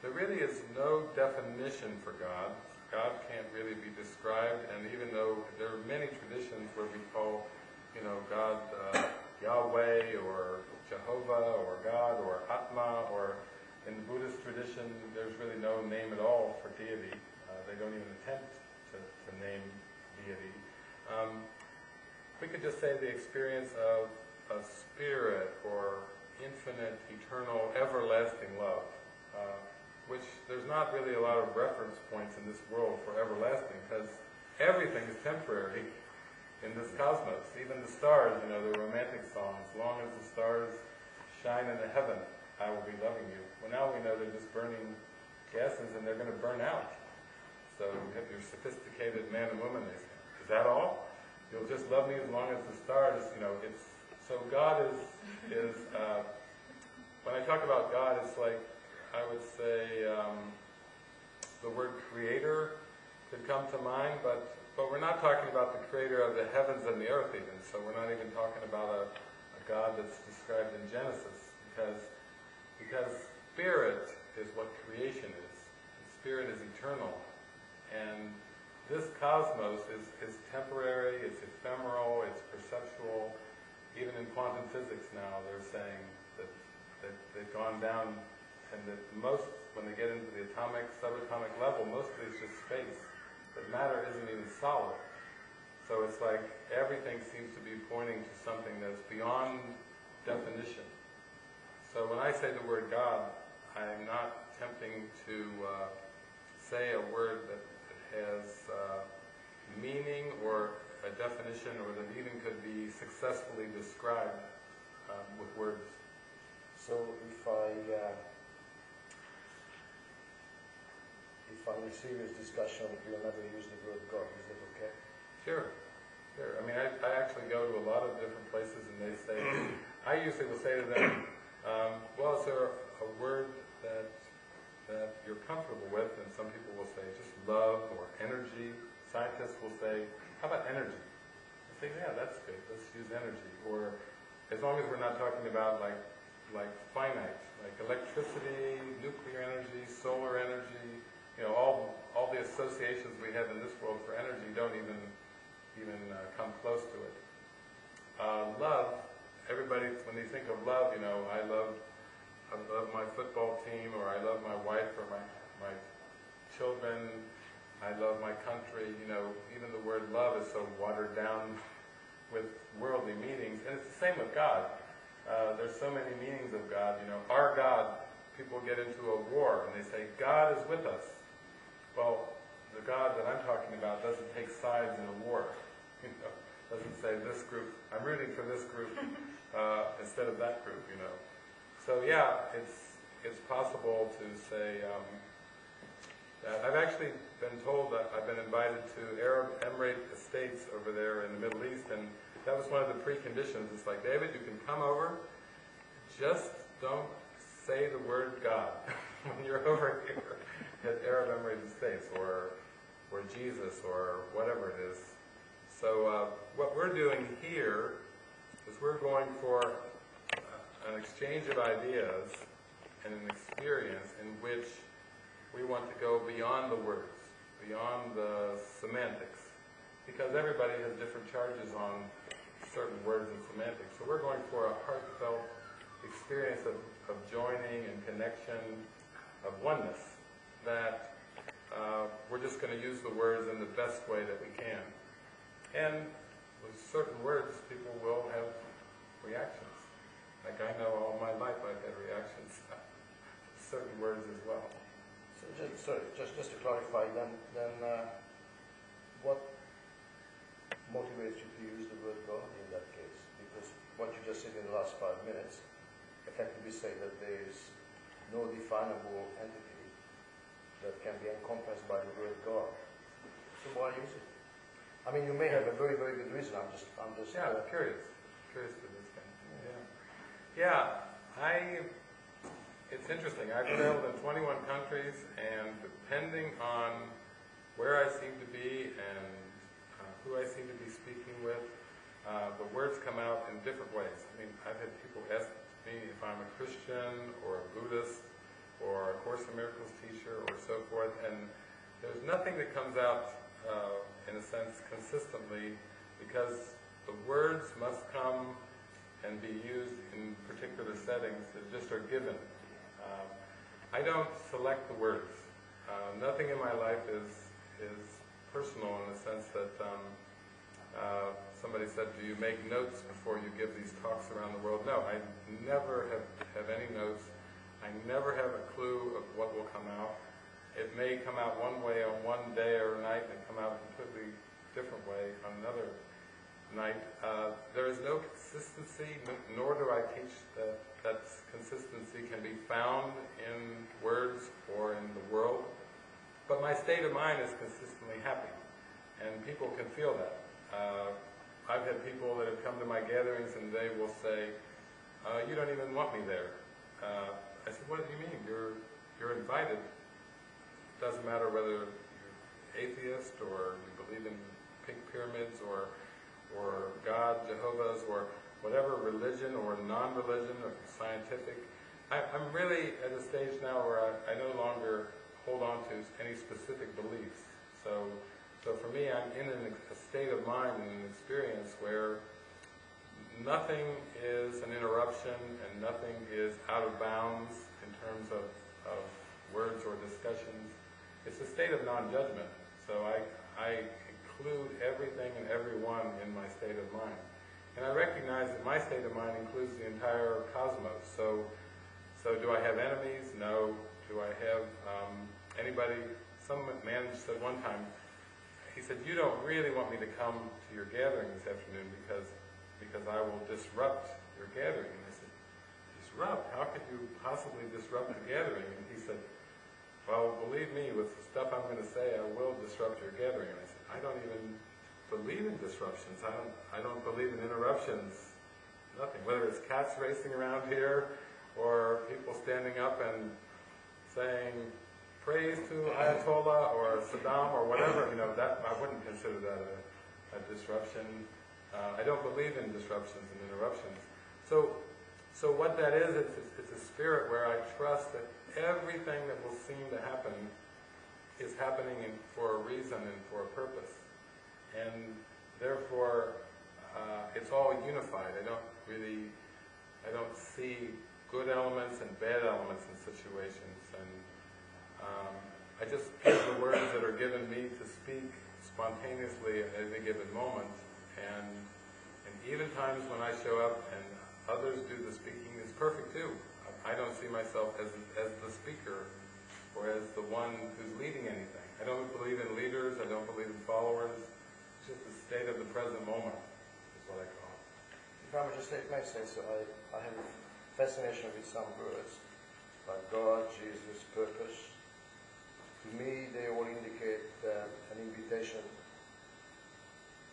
there really is no definition for God. God can't really be described, and even though there are many traditions where we call, you know, God uh, Yahweh or Jehovah or God or Atma, or in the Buddhist tradition, there's really no name at all for deity. Uh, they don't even attempt to, to name deity. Um, we could just say the experience of a spirit or infinite, eternal, everlasting love. Uh, which there's not really a lot of reference points in this world for everlasting, because everything is temporary in this cosmos. Even the stars, you know, the romantic songs, as long as the stars shine in the heaven, I will be loving you. Well, now we know they're just burning gases and they're going to burn out. So you have your sophisticated man and woman, they say, is that all? You'll just love me as long as the stars, you know, it's, so God is, is uh, when I talk about God, it's like, I would say um, the word creator could come to mind, but, but we're not talking about the creator of the heavens and the earth even, so we're not even talking about a, a God that's described in Genesis, because, because spirit is what creation is, and spirit is eternal, and this cosmos is, is temporary, it's ephemeral, it's perceptual. Even in quantum physics now they're saying that, that they've gone down, and that most, when they get into the atomic, subatomic level, mostly it's just space. But matter isn't even solid. So it's like everything seems to be pointing to something that's beyond definition. So when I say the word God, I'm not attempting to uh, say a word that, that has uh, meaning or a definition, or that even could be successfully described uh, with words. So if I... Uh If I'm in a serious discussion, you'll never use the word God. Is that okay? Sure. Sure. I mean, I, I actually go to a lot of different places and they say, I usually will say to them, um, well, is there a word that that you're comfortable with? And some people will say just love or energy. Scientists will say, how about energy? I say, yeah, that's good. Let's use energy. Or as long as we're not talking about like like finite, like electricity, nuclear energy, solar energy. You know, all, all the associations we have in this world for energy don't even even uh, come close to it. Uh, love, everybody, when they think of love, you know, I love, I love my football team, or I love my wife, or my, my children, I love my country, you know, even the word love is so watered down with worldly meanings, and it's the same with God. Uh, there's so many meanings of God, you know, our God, people get into a war and they say, God is with us. Well, the God that I'm talking about doesn't take sides in a war, you know, doesn't say this group, I'm rooting for this group uh, instead of that group, you know. So yeah, it's, it's possible to say, um, that I've actually been told that I've been invited to Arab Emirate Estates over there in the Middle East, and that was one of the preconditions. It's like, David, you can come over, just don't say the word God when you're over here at Arab Emirate Estates, or, or Jesus, or whatever it is. So uh, what we're doing here is we're going for an exchange of ideas and an experience in which we want to go beyond the words, beyond the semantics, because everybody has different charges on certain words and semantics. So we're going for a heartfelt experience of, of joining and connection, of oneness, that uh, we're just going to use the words in the best way that we can. And with certain words, people will have reactions. Like I know all my life I've had reactions to certain words as well. Just, sorry, just, just to clarify, then, then uh, what motivates you to use the word God in that case? Because what you just said in the last five minutes effectively say that there is no definable entity that can be encompassed by the word God. So why use it? I mean, you may have a very, very good reason. I'm just, I'm just yeah, uh, curious, curious to this kind of thing. Yeah, yeah, I. It's interesting. I've traveled in twenty-one countries, and depending on where I seem to be and uh, who I seem to be speaking with, uh, the words come out in different ways. I mean, I've had people ask me if I'm a Christian or a Buddhist or a Course in Miracles teacher or so forth, and there's nothing that comes out, uh, in a sense, consistently, because the words must come and be used in particular settings that just are given. Um, I don't select the words. Uh, nothing in my life is is personal in the sense that um, uh, somebody said, do you make notes before you give these talks around the world? No, I never have, have any notes. I never have a clue of what will come out. It may come out one way on one day or night and come out a completely different way on another night. Uh, there is no consistency, nor do I teach that that consistency can be found in words or in the world, but my state of mind is consistently happy, and people can feel that. Uh, I've had people that have come to my gatherings and they will say, uh, you don't even want me there. Uh, I said, what do you mean? You're, you're invited. It doesn't matter whether you're atheist or you believe in pink pyramids or, or God, Jehovah's, or whatever religion or non-religion or scientific. I, I'm really at a stage now where I, I no longer hold on to any specific beliefs. So, so for me, I'm in an, a state of mind and an experience where nothing is an interruption and nothing is out of bounds in terms of, of words or discussions. It's a state of non-judgment. So I, I include everything and everyone in my state of mind. And I recognize that my state of mind includes the entire cosmos. So, so do I have enemies? No. Do I have um, anybody? Some man said one time, he said, you don't really want me to come to your gathering this afternoon because, because I will disrupt your gathering. And I said, disrupt? How could you possibly disrupt the gathering? And he said, well, believe me, with the stuff I'm going to say, I will disrupt your gathering. And I said, I don't even believe in disruptions. I don't, I don't believe in interruptions. Nothing. Whether it's cats racing around here or people standing up and saying praise to Ayatollah or Saddam or whatever, you know, that I wouldn't consider that a, a disruption. Uh, I don't believe in disruptions and interruptions. So, so what that is, it's, it's a spirit where I trust that everything that will seem to happen is happening in, for a reason and for a purpose. And therefore, uh, it's all unified. I don't really, I don't see good elements and bad elements in situations. And um, I just give the words that are given me to speak spontaneously at any given moment, and and even times when I show up and others do the speaking is perfect too. I don't see myself as as the speaker or as the one who's leading anything. I don't believe in leaders. I don't believe in followers. It's just the state of the present moment is what I call it. If I would just say, may I say so, I, I have a fascination with some words, like God, Jesus, purpose. To me, they all indicate uh, an invitation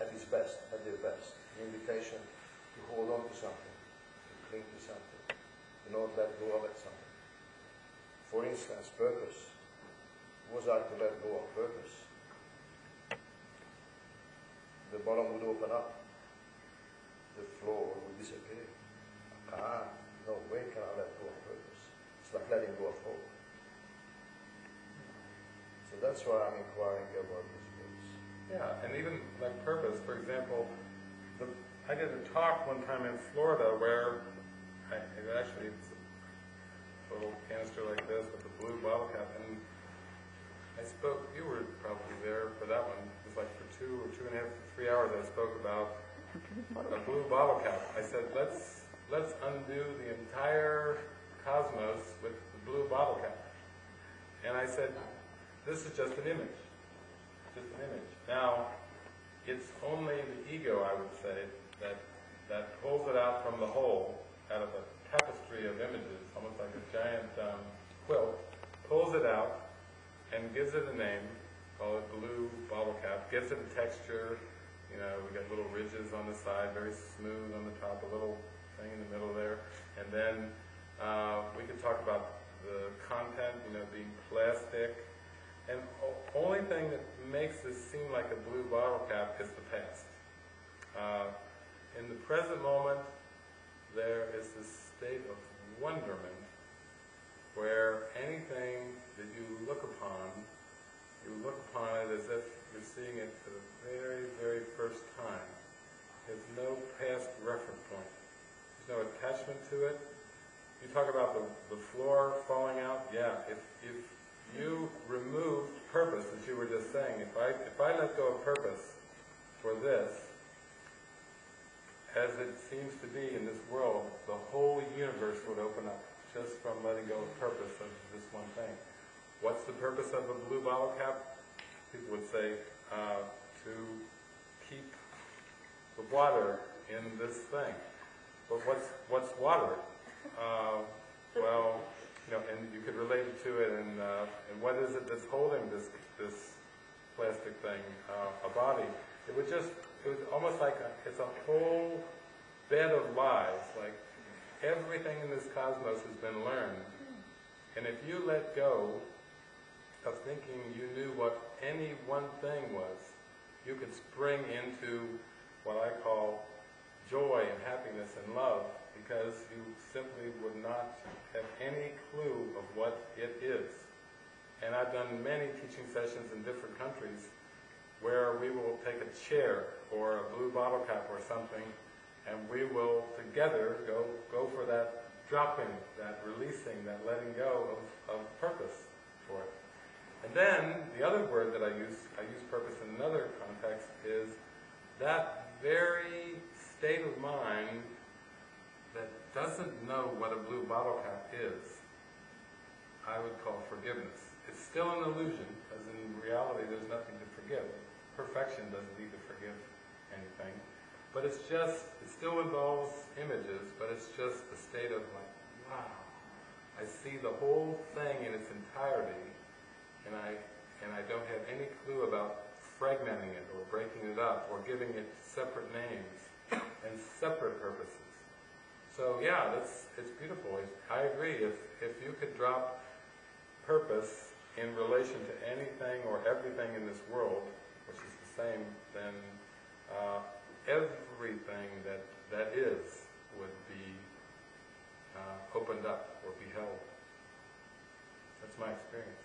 at its best, at their best. An invitation to hold on to something, to cling to something, to not let go of it something. For instance, purpose. Was I to let go of purpose? The bottom would open up. The floor would disappear. I can't. No way can I let go of purpose. It's like letting go of hope. So that's why I'm inquiring about these words. Yeah, and even like purpose, for example, the, I did a talk one time in Florida where I, it actually it's a little canister like this with a blue bottle cap, and I spoke, you were probably there for that one, it was like for two or two and a half, three hours I spoke about a blue bottle cap. I said, let's, let's undo the entire cosmos with the blue bottle cap. And I said, this is just an image, just an image. Now, it's only the ego, I would say, that, that pulls it out from the whole, out of a tapestry of images, almost like a giant um, quilt, pulls it out, and gives it a name, call it blue bottle cap, gives it a texture, you know, we got little ridges on the side, very smooth on the top, a little thing in the middle there, and then uh, we could talk about the content, you know, being plastic, and the only thing that makes this seem like a blue bottle cap is the past. Uh, in the present moment, there is this state of wonderment where anything that you look upon, you look upon it as if you're seeing it for the very, very first time. There's no past reference point. There's no attachment to it. You talk about the, the floor falling out. Yeah, if, if you removed purpose, as you were just saying, if I, if I let go of purpose for this, as it seems to be in this world, the whole universe would open up just from letting go of purpose of this one thing. What's the purpose of a blue bottle cap? People would say uh, to keep the water in this thing. But what's what's water? Uh, well, you know, and you could relate it to it. And uh, and what is it that's holding this this plastic thing? Uh, a body. It would just it was almost like a, it's a whole bed of lies. Like everything in this cosmos has been learned. And if you let go of thinking you knew what any one thing was, you could spring into what I call joy and happiness and love, because you simply would not have any clue of what it is. And I've done many teaching sessions in different countries where we will take a chair or a blue bottle cap or something, and we will together go, go for that dropping, that releasing, that letting go of, of purpose for it. And then the other word that I use, I use purpose in another context, is that very state of mind that doesn't know what a blue bottle cap is, I would call forgiveness. It's still an illusion, as in reality there's nothing to forgive. Perfection doesn't need to forgive anything. But it's just, it still involves images, but it's just a state of like, wow, I see the whole thing in its entirety, and I and I don't have any clue about fragmenting it or breaking it up or giving it separate names and separate purposes. So yeah, that's it's beautiful. I agree. If if you could drop purpose in relation to anything or everything in this world, which is the same, then uh, everything that, that is would be uh, opened up or beheld. That's my experience.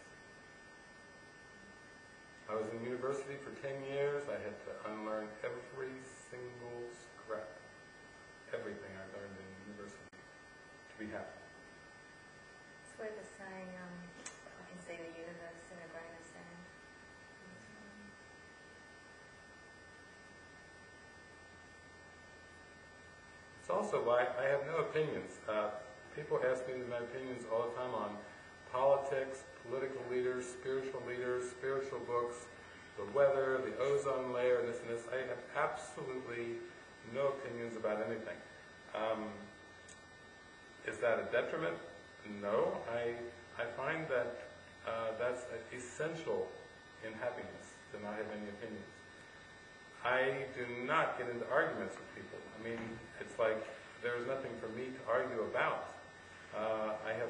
I was in university for ten years. I had to unlearn every single scrap, everything I learned in university to be happy. It's where the sign, um, I can say the universe in a Byron also why I have no opinions. Uh, people ask me my opinions all the time on politics, political leaders, spiritual leaders, spiritual books, the weather, the ozone layer, and this and this. I have absolutely no opinions about anything. Um, is that a detriment? No. I, I find that uh, that's essential in happiness, to not have any opinions. I do not get into arguments with people. I mean, it's like there's nothing for me to argue about. Uh, I have,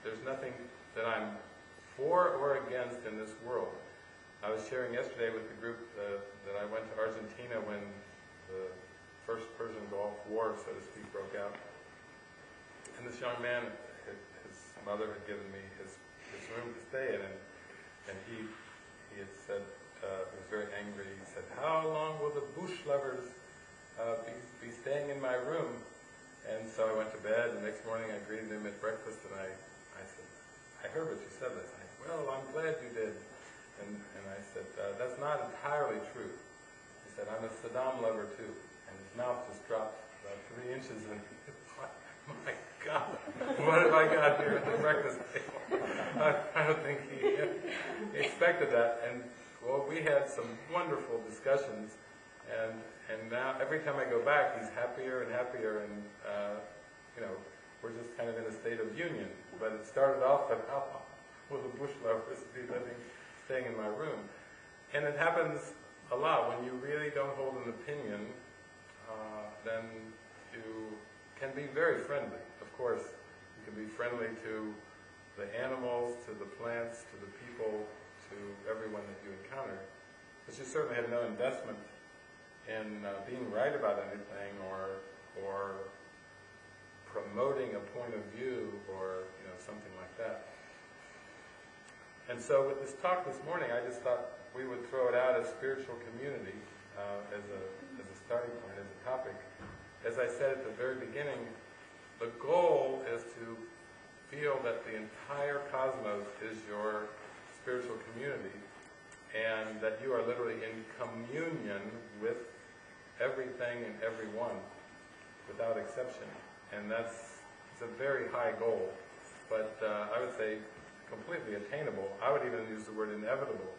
there's nothing that I'm for or against in this world. I was sharing yesterday with the group uh, that I went to Argentina when the first Persian Gulf War, so to speak, broke out. And this young man, his mother had given me his, his room to stay in, and, and he, he had said, Uh, he was very angry. He said, "How long will the bush lovers uh, be, be staying in my room?" And so I went to bed, and the next morning I greeted him at breakfast, and I, I said, "I heard what you said last night." "Well, I'm glad you did." And, and I said, uh, "That's not entirely true." He said, "I'm a Saddam lover too." And his mouth just dropped about three inches, and my God, what have I got here at the breakfast table? I, I don't think he, he expected that. And well, we had some wonderful discussions, and and now every time I go back, he's happier and happier, and uh, you know, we're just kind of in a state of union. But it started off with, "How long will the bush lovers be living, staying in my room?" And it happens a lot when you really don't hold an opinion. Uh, then you can be very friendly. Of course, you can be friendly to the animals, to the plants, to the people, to everyone that you encounter, but you certainly have no investment in uh, being right about anything, or or promoting a point of view, or you know, something like that. And so with this talk this morning, I just thought we would throw it out as spiritual community uh, as a as a starting point, as a topic. As I said at the very beginning, the goal is to feel that the entire cosmos is your spiritual community, and that you are literally in communion with everything and everyone, without exception. And that's, it's a very high goal, but uh, I would say completely attainable. I would even use the word inevitable.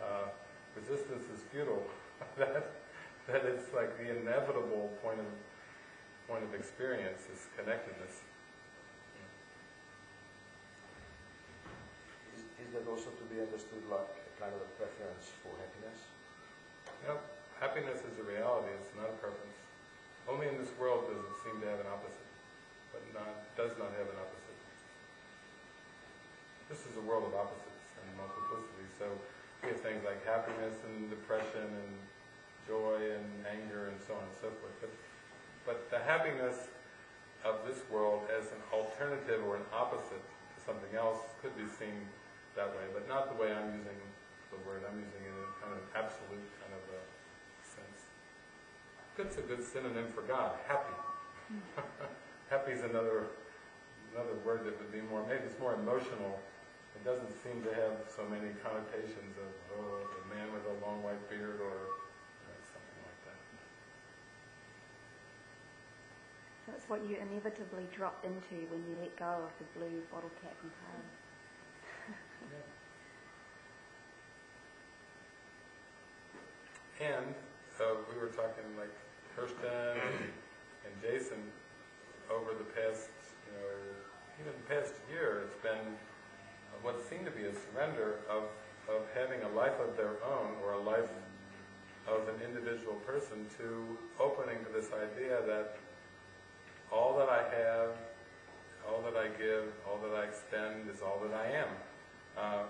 Uh, resistance is futile. that that it's like the inevitable point of point of experience is connectedness. Is that also to be understood like a kind of a preference for happiness? No, happiness is a reality, it's not a preference. Only in this world does it seem to have an opposite, but not, does not have an opposite. This is a world of opposites and multiplicity, so we have things like happiness and depression and joy and anger and so on and so forth. But, but the happiness of this world as an alternative or an opposite to something else could be seen that way, but not the way I'm using the word. I'm using it in a kind of absolute kind of a sense. That's a good synonym for God, happy. Mm. Happy is another another word that would be more, maybe it's more emotional. It doesn't seem to have so many connotations of, oh, a man with a long white beard, or you know, something like that. So it's what you inevitably drop into when you let go of the blue bottle cap and tail. Yeah. And uh, we were talking like Kirsten and Jason over the past, you know, even the past year, it's been what seemed to be a surrender of, of having a life of their own, or a life of an individual person, to opening to this idea that all that I have, all that I give, all that I extend is all that I am. Uh,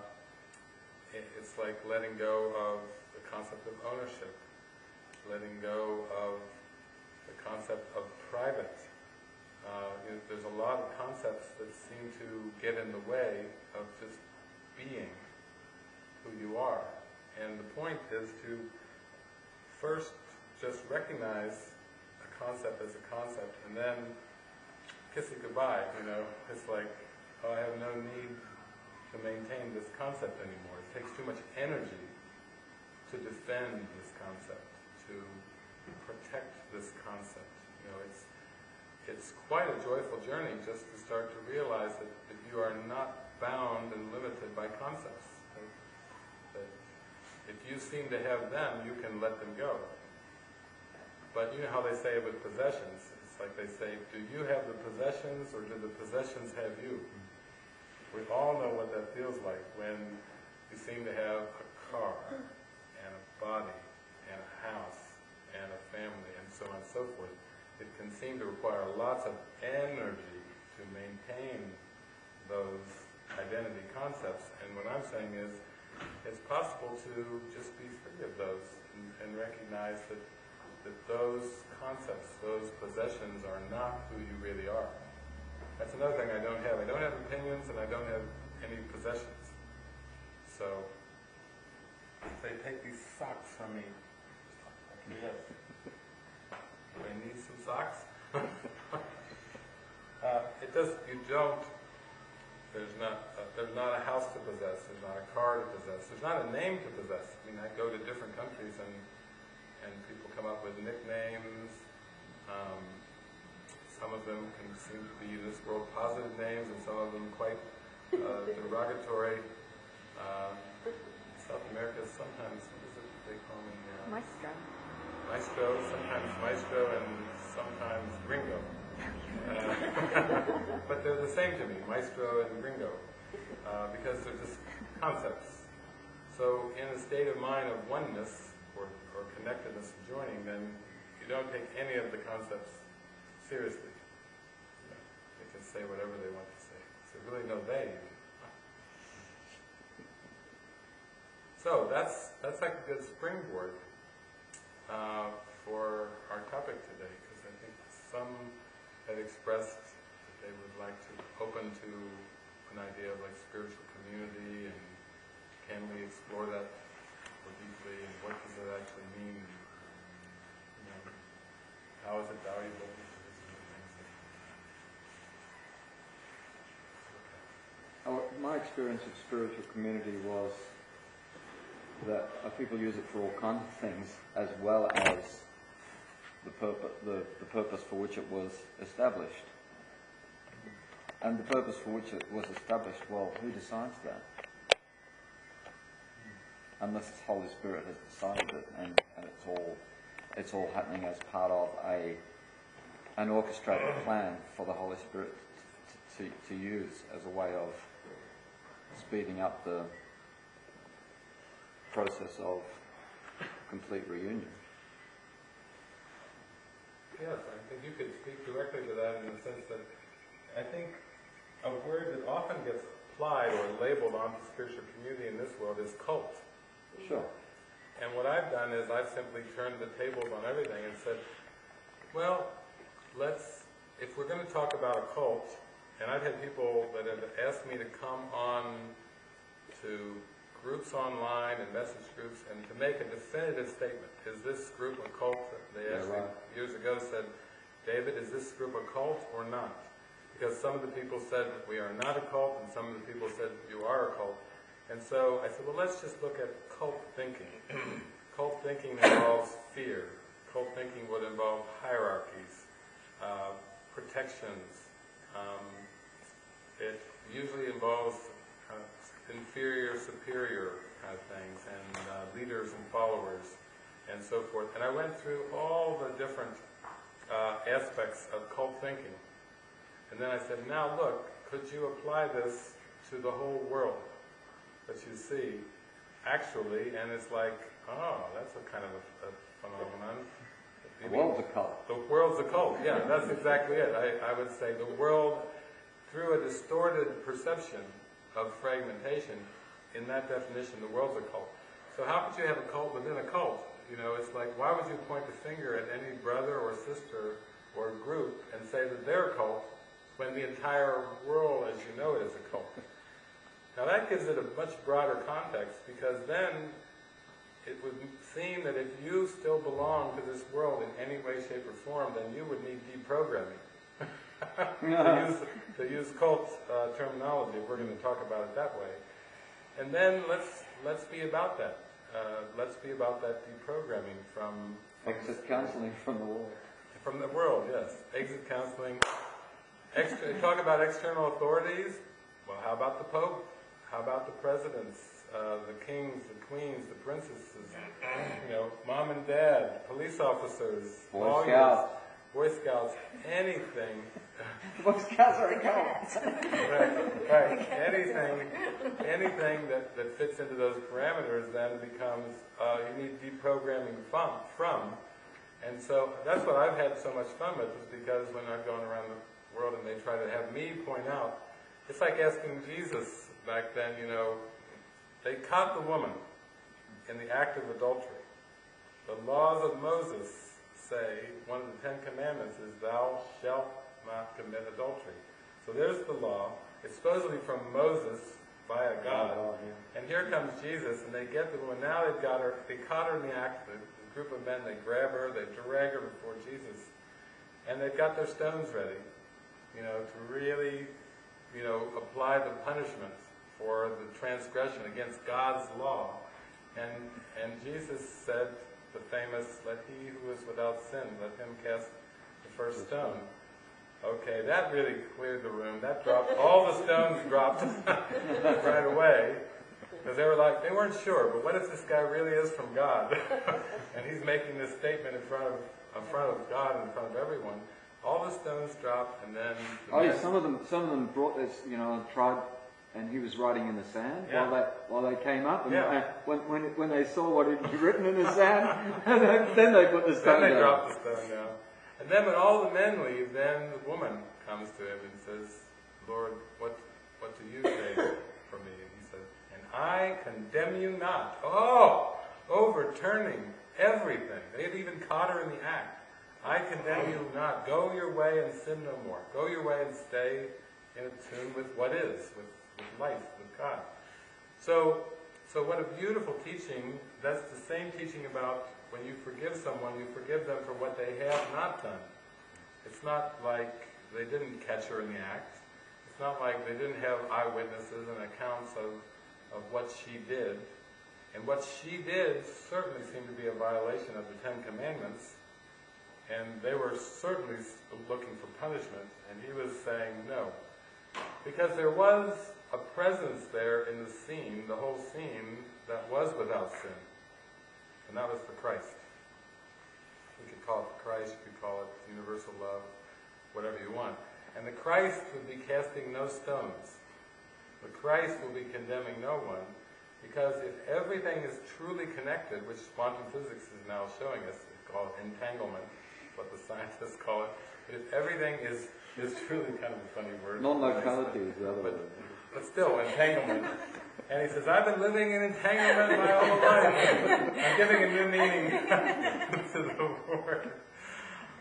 it, it's like letting go of the concept of ownership, letting go of the concept of private. Uh, you know, there's a lot of concepts that seem to get in the way of just being who you are. And the point is to first just recognize a concept as a concept, and then kiss it goodbye. You know, it's like, oh, I have no need to maintain this concept anymore. It takes too much energy to defend this concept, to protect this concept. You know, it's it's quite a joyful journey just to start to realize that, that you are not bound and limited by concepts. That, that if you seem to have them, you can let them go. But you know how they say with possessions, it's like they say, do you have the possessions or do the possessions have you? We all know what that feels like when you seem to have a car and a body and a house and a family and so on and so forth. It can seem to require lots of energy to maintain those identity concepts. And what I'm saying is it's possible to just be free of those and, and recognize that, that those concepts, those possessions are not who you really are. That's another thing I don't have. I don't have opinions and I don't have any possessions. So, if they take these socks from me, I can do this. Do I need some socks? uh, it does, you don't, there's not, a, there's not a house to possess, there's not a car to possess, there's not a name to possess. I mean, I go to different countries and, and people come up with nicknames. Um, Some of them can seem to be in this world positive names, and some of them quite uh, derogatory. Uh, South America sometimes, what is it that they call me now? Uh, maestro. Maestro, sometimes maestro, and sometimes gringo. Uh, but they're the same to me, maestro and gringo, uh, because they're just concepts. So in a state of mind of oneness, or, or connectedness and joining, then you don't take any of the concepts seriously. They can say whatever they want to say. So really no they. So that's that's like a good springboard uh, for our topic today, because I think some had expressed that they would like to open to an idea of like spiritual community and can we explore that more deeply and what does it actually mean? You know, how is it valuable? My experience of spiritual community was that people use it for all kinds of things, as well as the purpose, the, the purpose for which it was established. And the purpose for which it was established, well, who decides that? Unless the Holy Spirit has decided it, and, and it's all it's all happening as part of a an orchestrated plan for the Holy Spirit to, to use as a way of speeding up the process of complete reunion. Yes, I think you could speak directly to that in the sense that I think a word that often gets applied or labeled onto spiritual community in this world is cult. Sure. And what I've done is I've simply turned the tables on everything and said, well, let's, if we're going to talk about a cult, and I've had people that have asked me to come on to groups online and message groups and to make a definitive statement. Is this group a cult? They asked me years ago, said, David, is this group a cult or not? Because some of the people said, we are not a cult, and some of the people said, you are a cult. And so I said, well, let's just look at cult thinking. Cult thinking involves fear. Cult thinking would involve hierarchies, uh, protections. Um, It usually involves uh, inferior, superior kind of things, and uh, leaders and followers, and so forth. And I went through all the different uh, aspects of cult thinking. And then I said, now look, could you apply this to the whole world that you see, actually? And it's like, oh, that's a kind of a, a phenomenon. The world's a cult. The world's a cult, yeah, that's exactly it. I, I would say the world, through a distorted perception of fragmentation, in that definition, the world's a cult. So how could you have a cult within a cult? You know, it's like, why would you point the finger at any brother or sister or group and say that they're a cult when the entire world, as you know it, is a cult? Now that gives it a much broader context, because then it would seem that if you still belong to this world in any way, shape, or form, then you would need deprogramming. to, use, to use cult uh, terminology, if we're going to talk about it that way. And then let's let's be about that. Uh, let's be about that deprogramming from... Exit counseling from the world. From the world, yes. Exit counseling. Ex talk about external authorities. Well, how about the Pope? How about the presidents, uh, the kings, the queens, the princesses, you know, mom and dad, police officers, Boy lawyers, Scouts. Boy Scouts, anything. Boy Scouts are adults. Right, right. Anything, anything that, that fits into those parameters then becomes, uh, you need deprogramming from, from. And so that's what I've had so much fun with, is because when I've gone around the world and they try to have me point out, it's like asking Jesus back then, you know, they caught the woman in the act of adultery. The laws of Moses say, one of the Ten Commandments is, thou shalt not commit adultery. So there's the law. It's supposedly from Moses by a God. Oh, yeah. And here comes Jesus, and they get the woman. Now they've got her, they caught her in the act, the group of men, they grab her, they drag her before Jesus. And they've got their stones ready, you know, to really, you know, apply the punishment for the transgression against God's law. And, and Jesus said the famous, let he who is without sin, let him cast the first stone. Okay, that really cleared the room. That dropped, all the stones dropped right away. Because they were like, they weren't sure, but what if this guy really is from God? And he's making this statement in front of, in front of God, in front of everyone. All the stones dropped, and then... The oh, yeah, some of them, some of them brought this, you know, tried... And he was writing in the sand yeah. while, they, while they came up. And yeah. when, when, when they saw what had been written in the sand, and then, then they put the stone down. Then they dropped the stone down. And then when all the men leave, then the woman comes to him and says, Lord, what, what do you say for me? And he says, and I condemn you not. Oh, overturning everything. They had even caught her in the act. I condemn you not. Go your way and sin no more. Go your way and stay in tune with what is, with with life, with God. So, so what a beautiful teaching. That's the same teaching about when you forgive someone, you forgive them for what they have not done. It's not like they didn't catch her in the act. It's not like they didn't have eyewitnesses and accounts of, of what she did. And what she did certainly seemed to be a violation of the Ten Commandments. And they were certainly looking for punishment. And he was saying no. Because there was a presence there in the scene, the whole scene, that was without sin. And that was the Christ. You could call it the Christ, you could call it universal love, whatever you want. And the Christ would be casting no stones. The Christ will be condemning no one, because if everything is truly connected, which quantum physics is now showing us, it's called entanglement, what the scientists call it, if everything is, is truly kind of a funny word. Non-locality is the other word. But still, entanglement. And he says, I've been living in entanglement my whole life. I'm giving a new meaning to the word.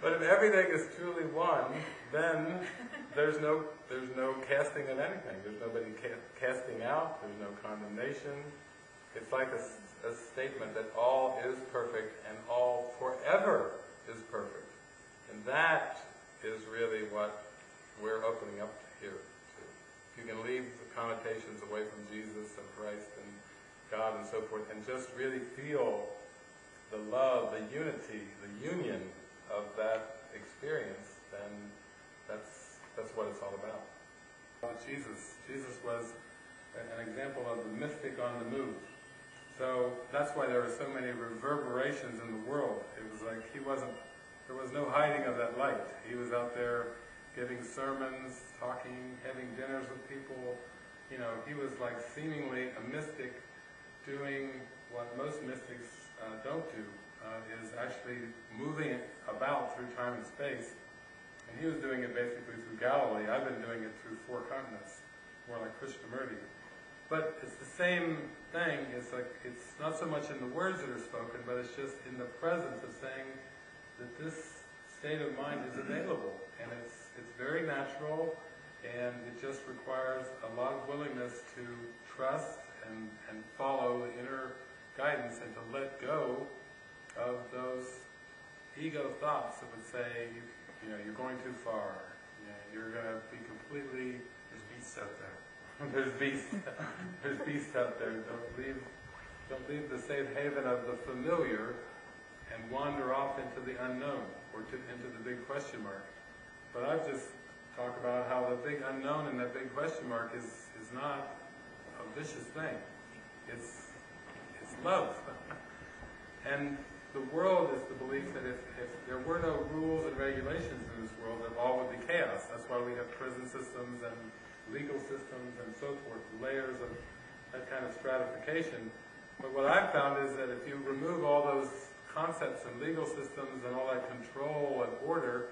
But if everything is truly one, then there's no, there's no casting of anything. There's nobody ca casting out. There's no condemnation. It's like a, a statement that all is perfect and all forever is perfect. And that is really what we're opening up here to. If you can leave the connotations away from Jesus and Christ and God and so forth, and just really feel the love, the unity, the union of that experience, then that's, that's what it's all about. Well, Jesus, Jesus was an example of the mystic on the move. So that's why there were so many reverberations in the world. It was like he wasn't... There was no hiding of that light. He was out there giving sermons, talking, having dinners with people. You know, he was like seemingly a mystic doing what most mystics uh, don't do, uh, is actually moving about through time and space. And he was doing it basically through Galilee. I've been doing it through four continents, more like Krishnamurti. But it's the same thing. It's like, it's not so much in the words that are spoken, but it's just in the presence of saying, that this state of mind is available, and it's it's very natural, and it just requires a lot of willingness to trust and, and follow the inner guidance and to let go of those ego thoughts that would say, you, you know, you're going too far, you know, you're going to be completely, there's beasts out there, there's beasts, there's beasts out there, don't leave, don't leave the safe haven of the familiar and wander off into the unknown or to, into the big question mark. But I've just talked about how the big unknown and that big question mark is, is not a vicious thing. It's, it's love. And the world is the belief that if, if there were no rules and regulations in this world, that all would be chaos. That's why we have prison systems and legal systems and so forth, layers of that kind of stratification. But what I've found is that if you remove all those concepts and legal systems and all that control and order,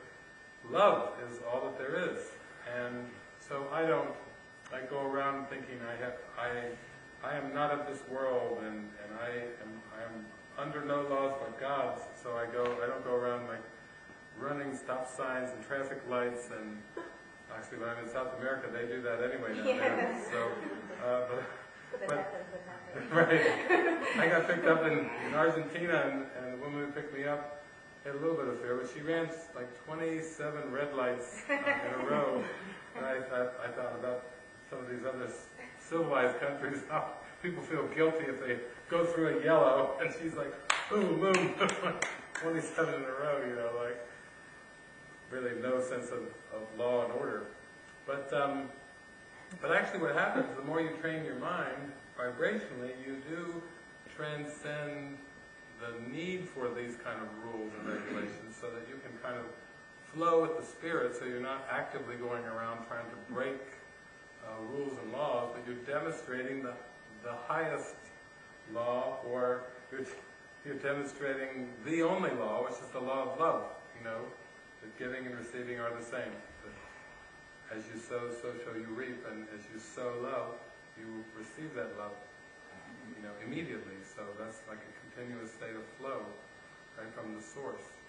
love is all that there is. And so I don't, I go around thinking I have, I, I am not of this world, and, and I am, I am under no laws but God's. So I go, I don't go around like running stop signs and traffic lights. And actually, when I'm in South America, they do that anyway now. Yes. So, uh, but, but, but right. I got picked up in, in Argentina, and, and the woman who picked me up had a little bit of fear, but she ran like twenty-seven red lights uh, in a row. And I thought, I thought about some of these other civilized countries, how people feel guilty if they go through a yellow, and she's like, boom, boom, twenty-seven in a row, you know, like really no sense of, of law and order. But, um, but actually what happens, the more you train your mind vibrationally, you do transcend the need for these kind of rules and regulations so that you can kind of flow with the spirit, so you're not actively going around trying to break uh, rules and laws, but you're demonstrating the, the highest law, or you're, you're demonstrating the only law, which is the law of love, you know, that giving and receiving are the same. As you sow, so shall you reap, and as you sow love, you receive that love, you know, immediately. So that's like a continuous state of flow, right from the source.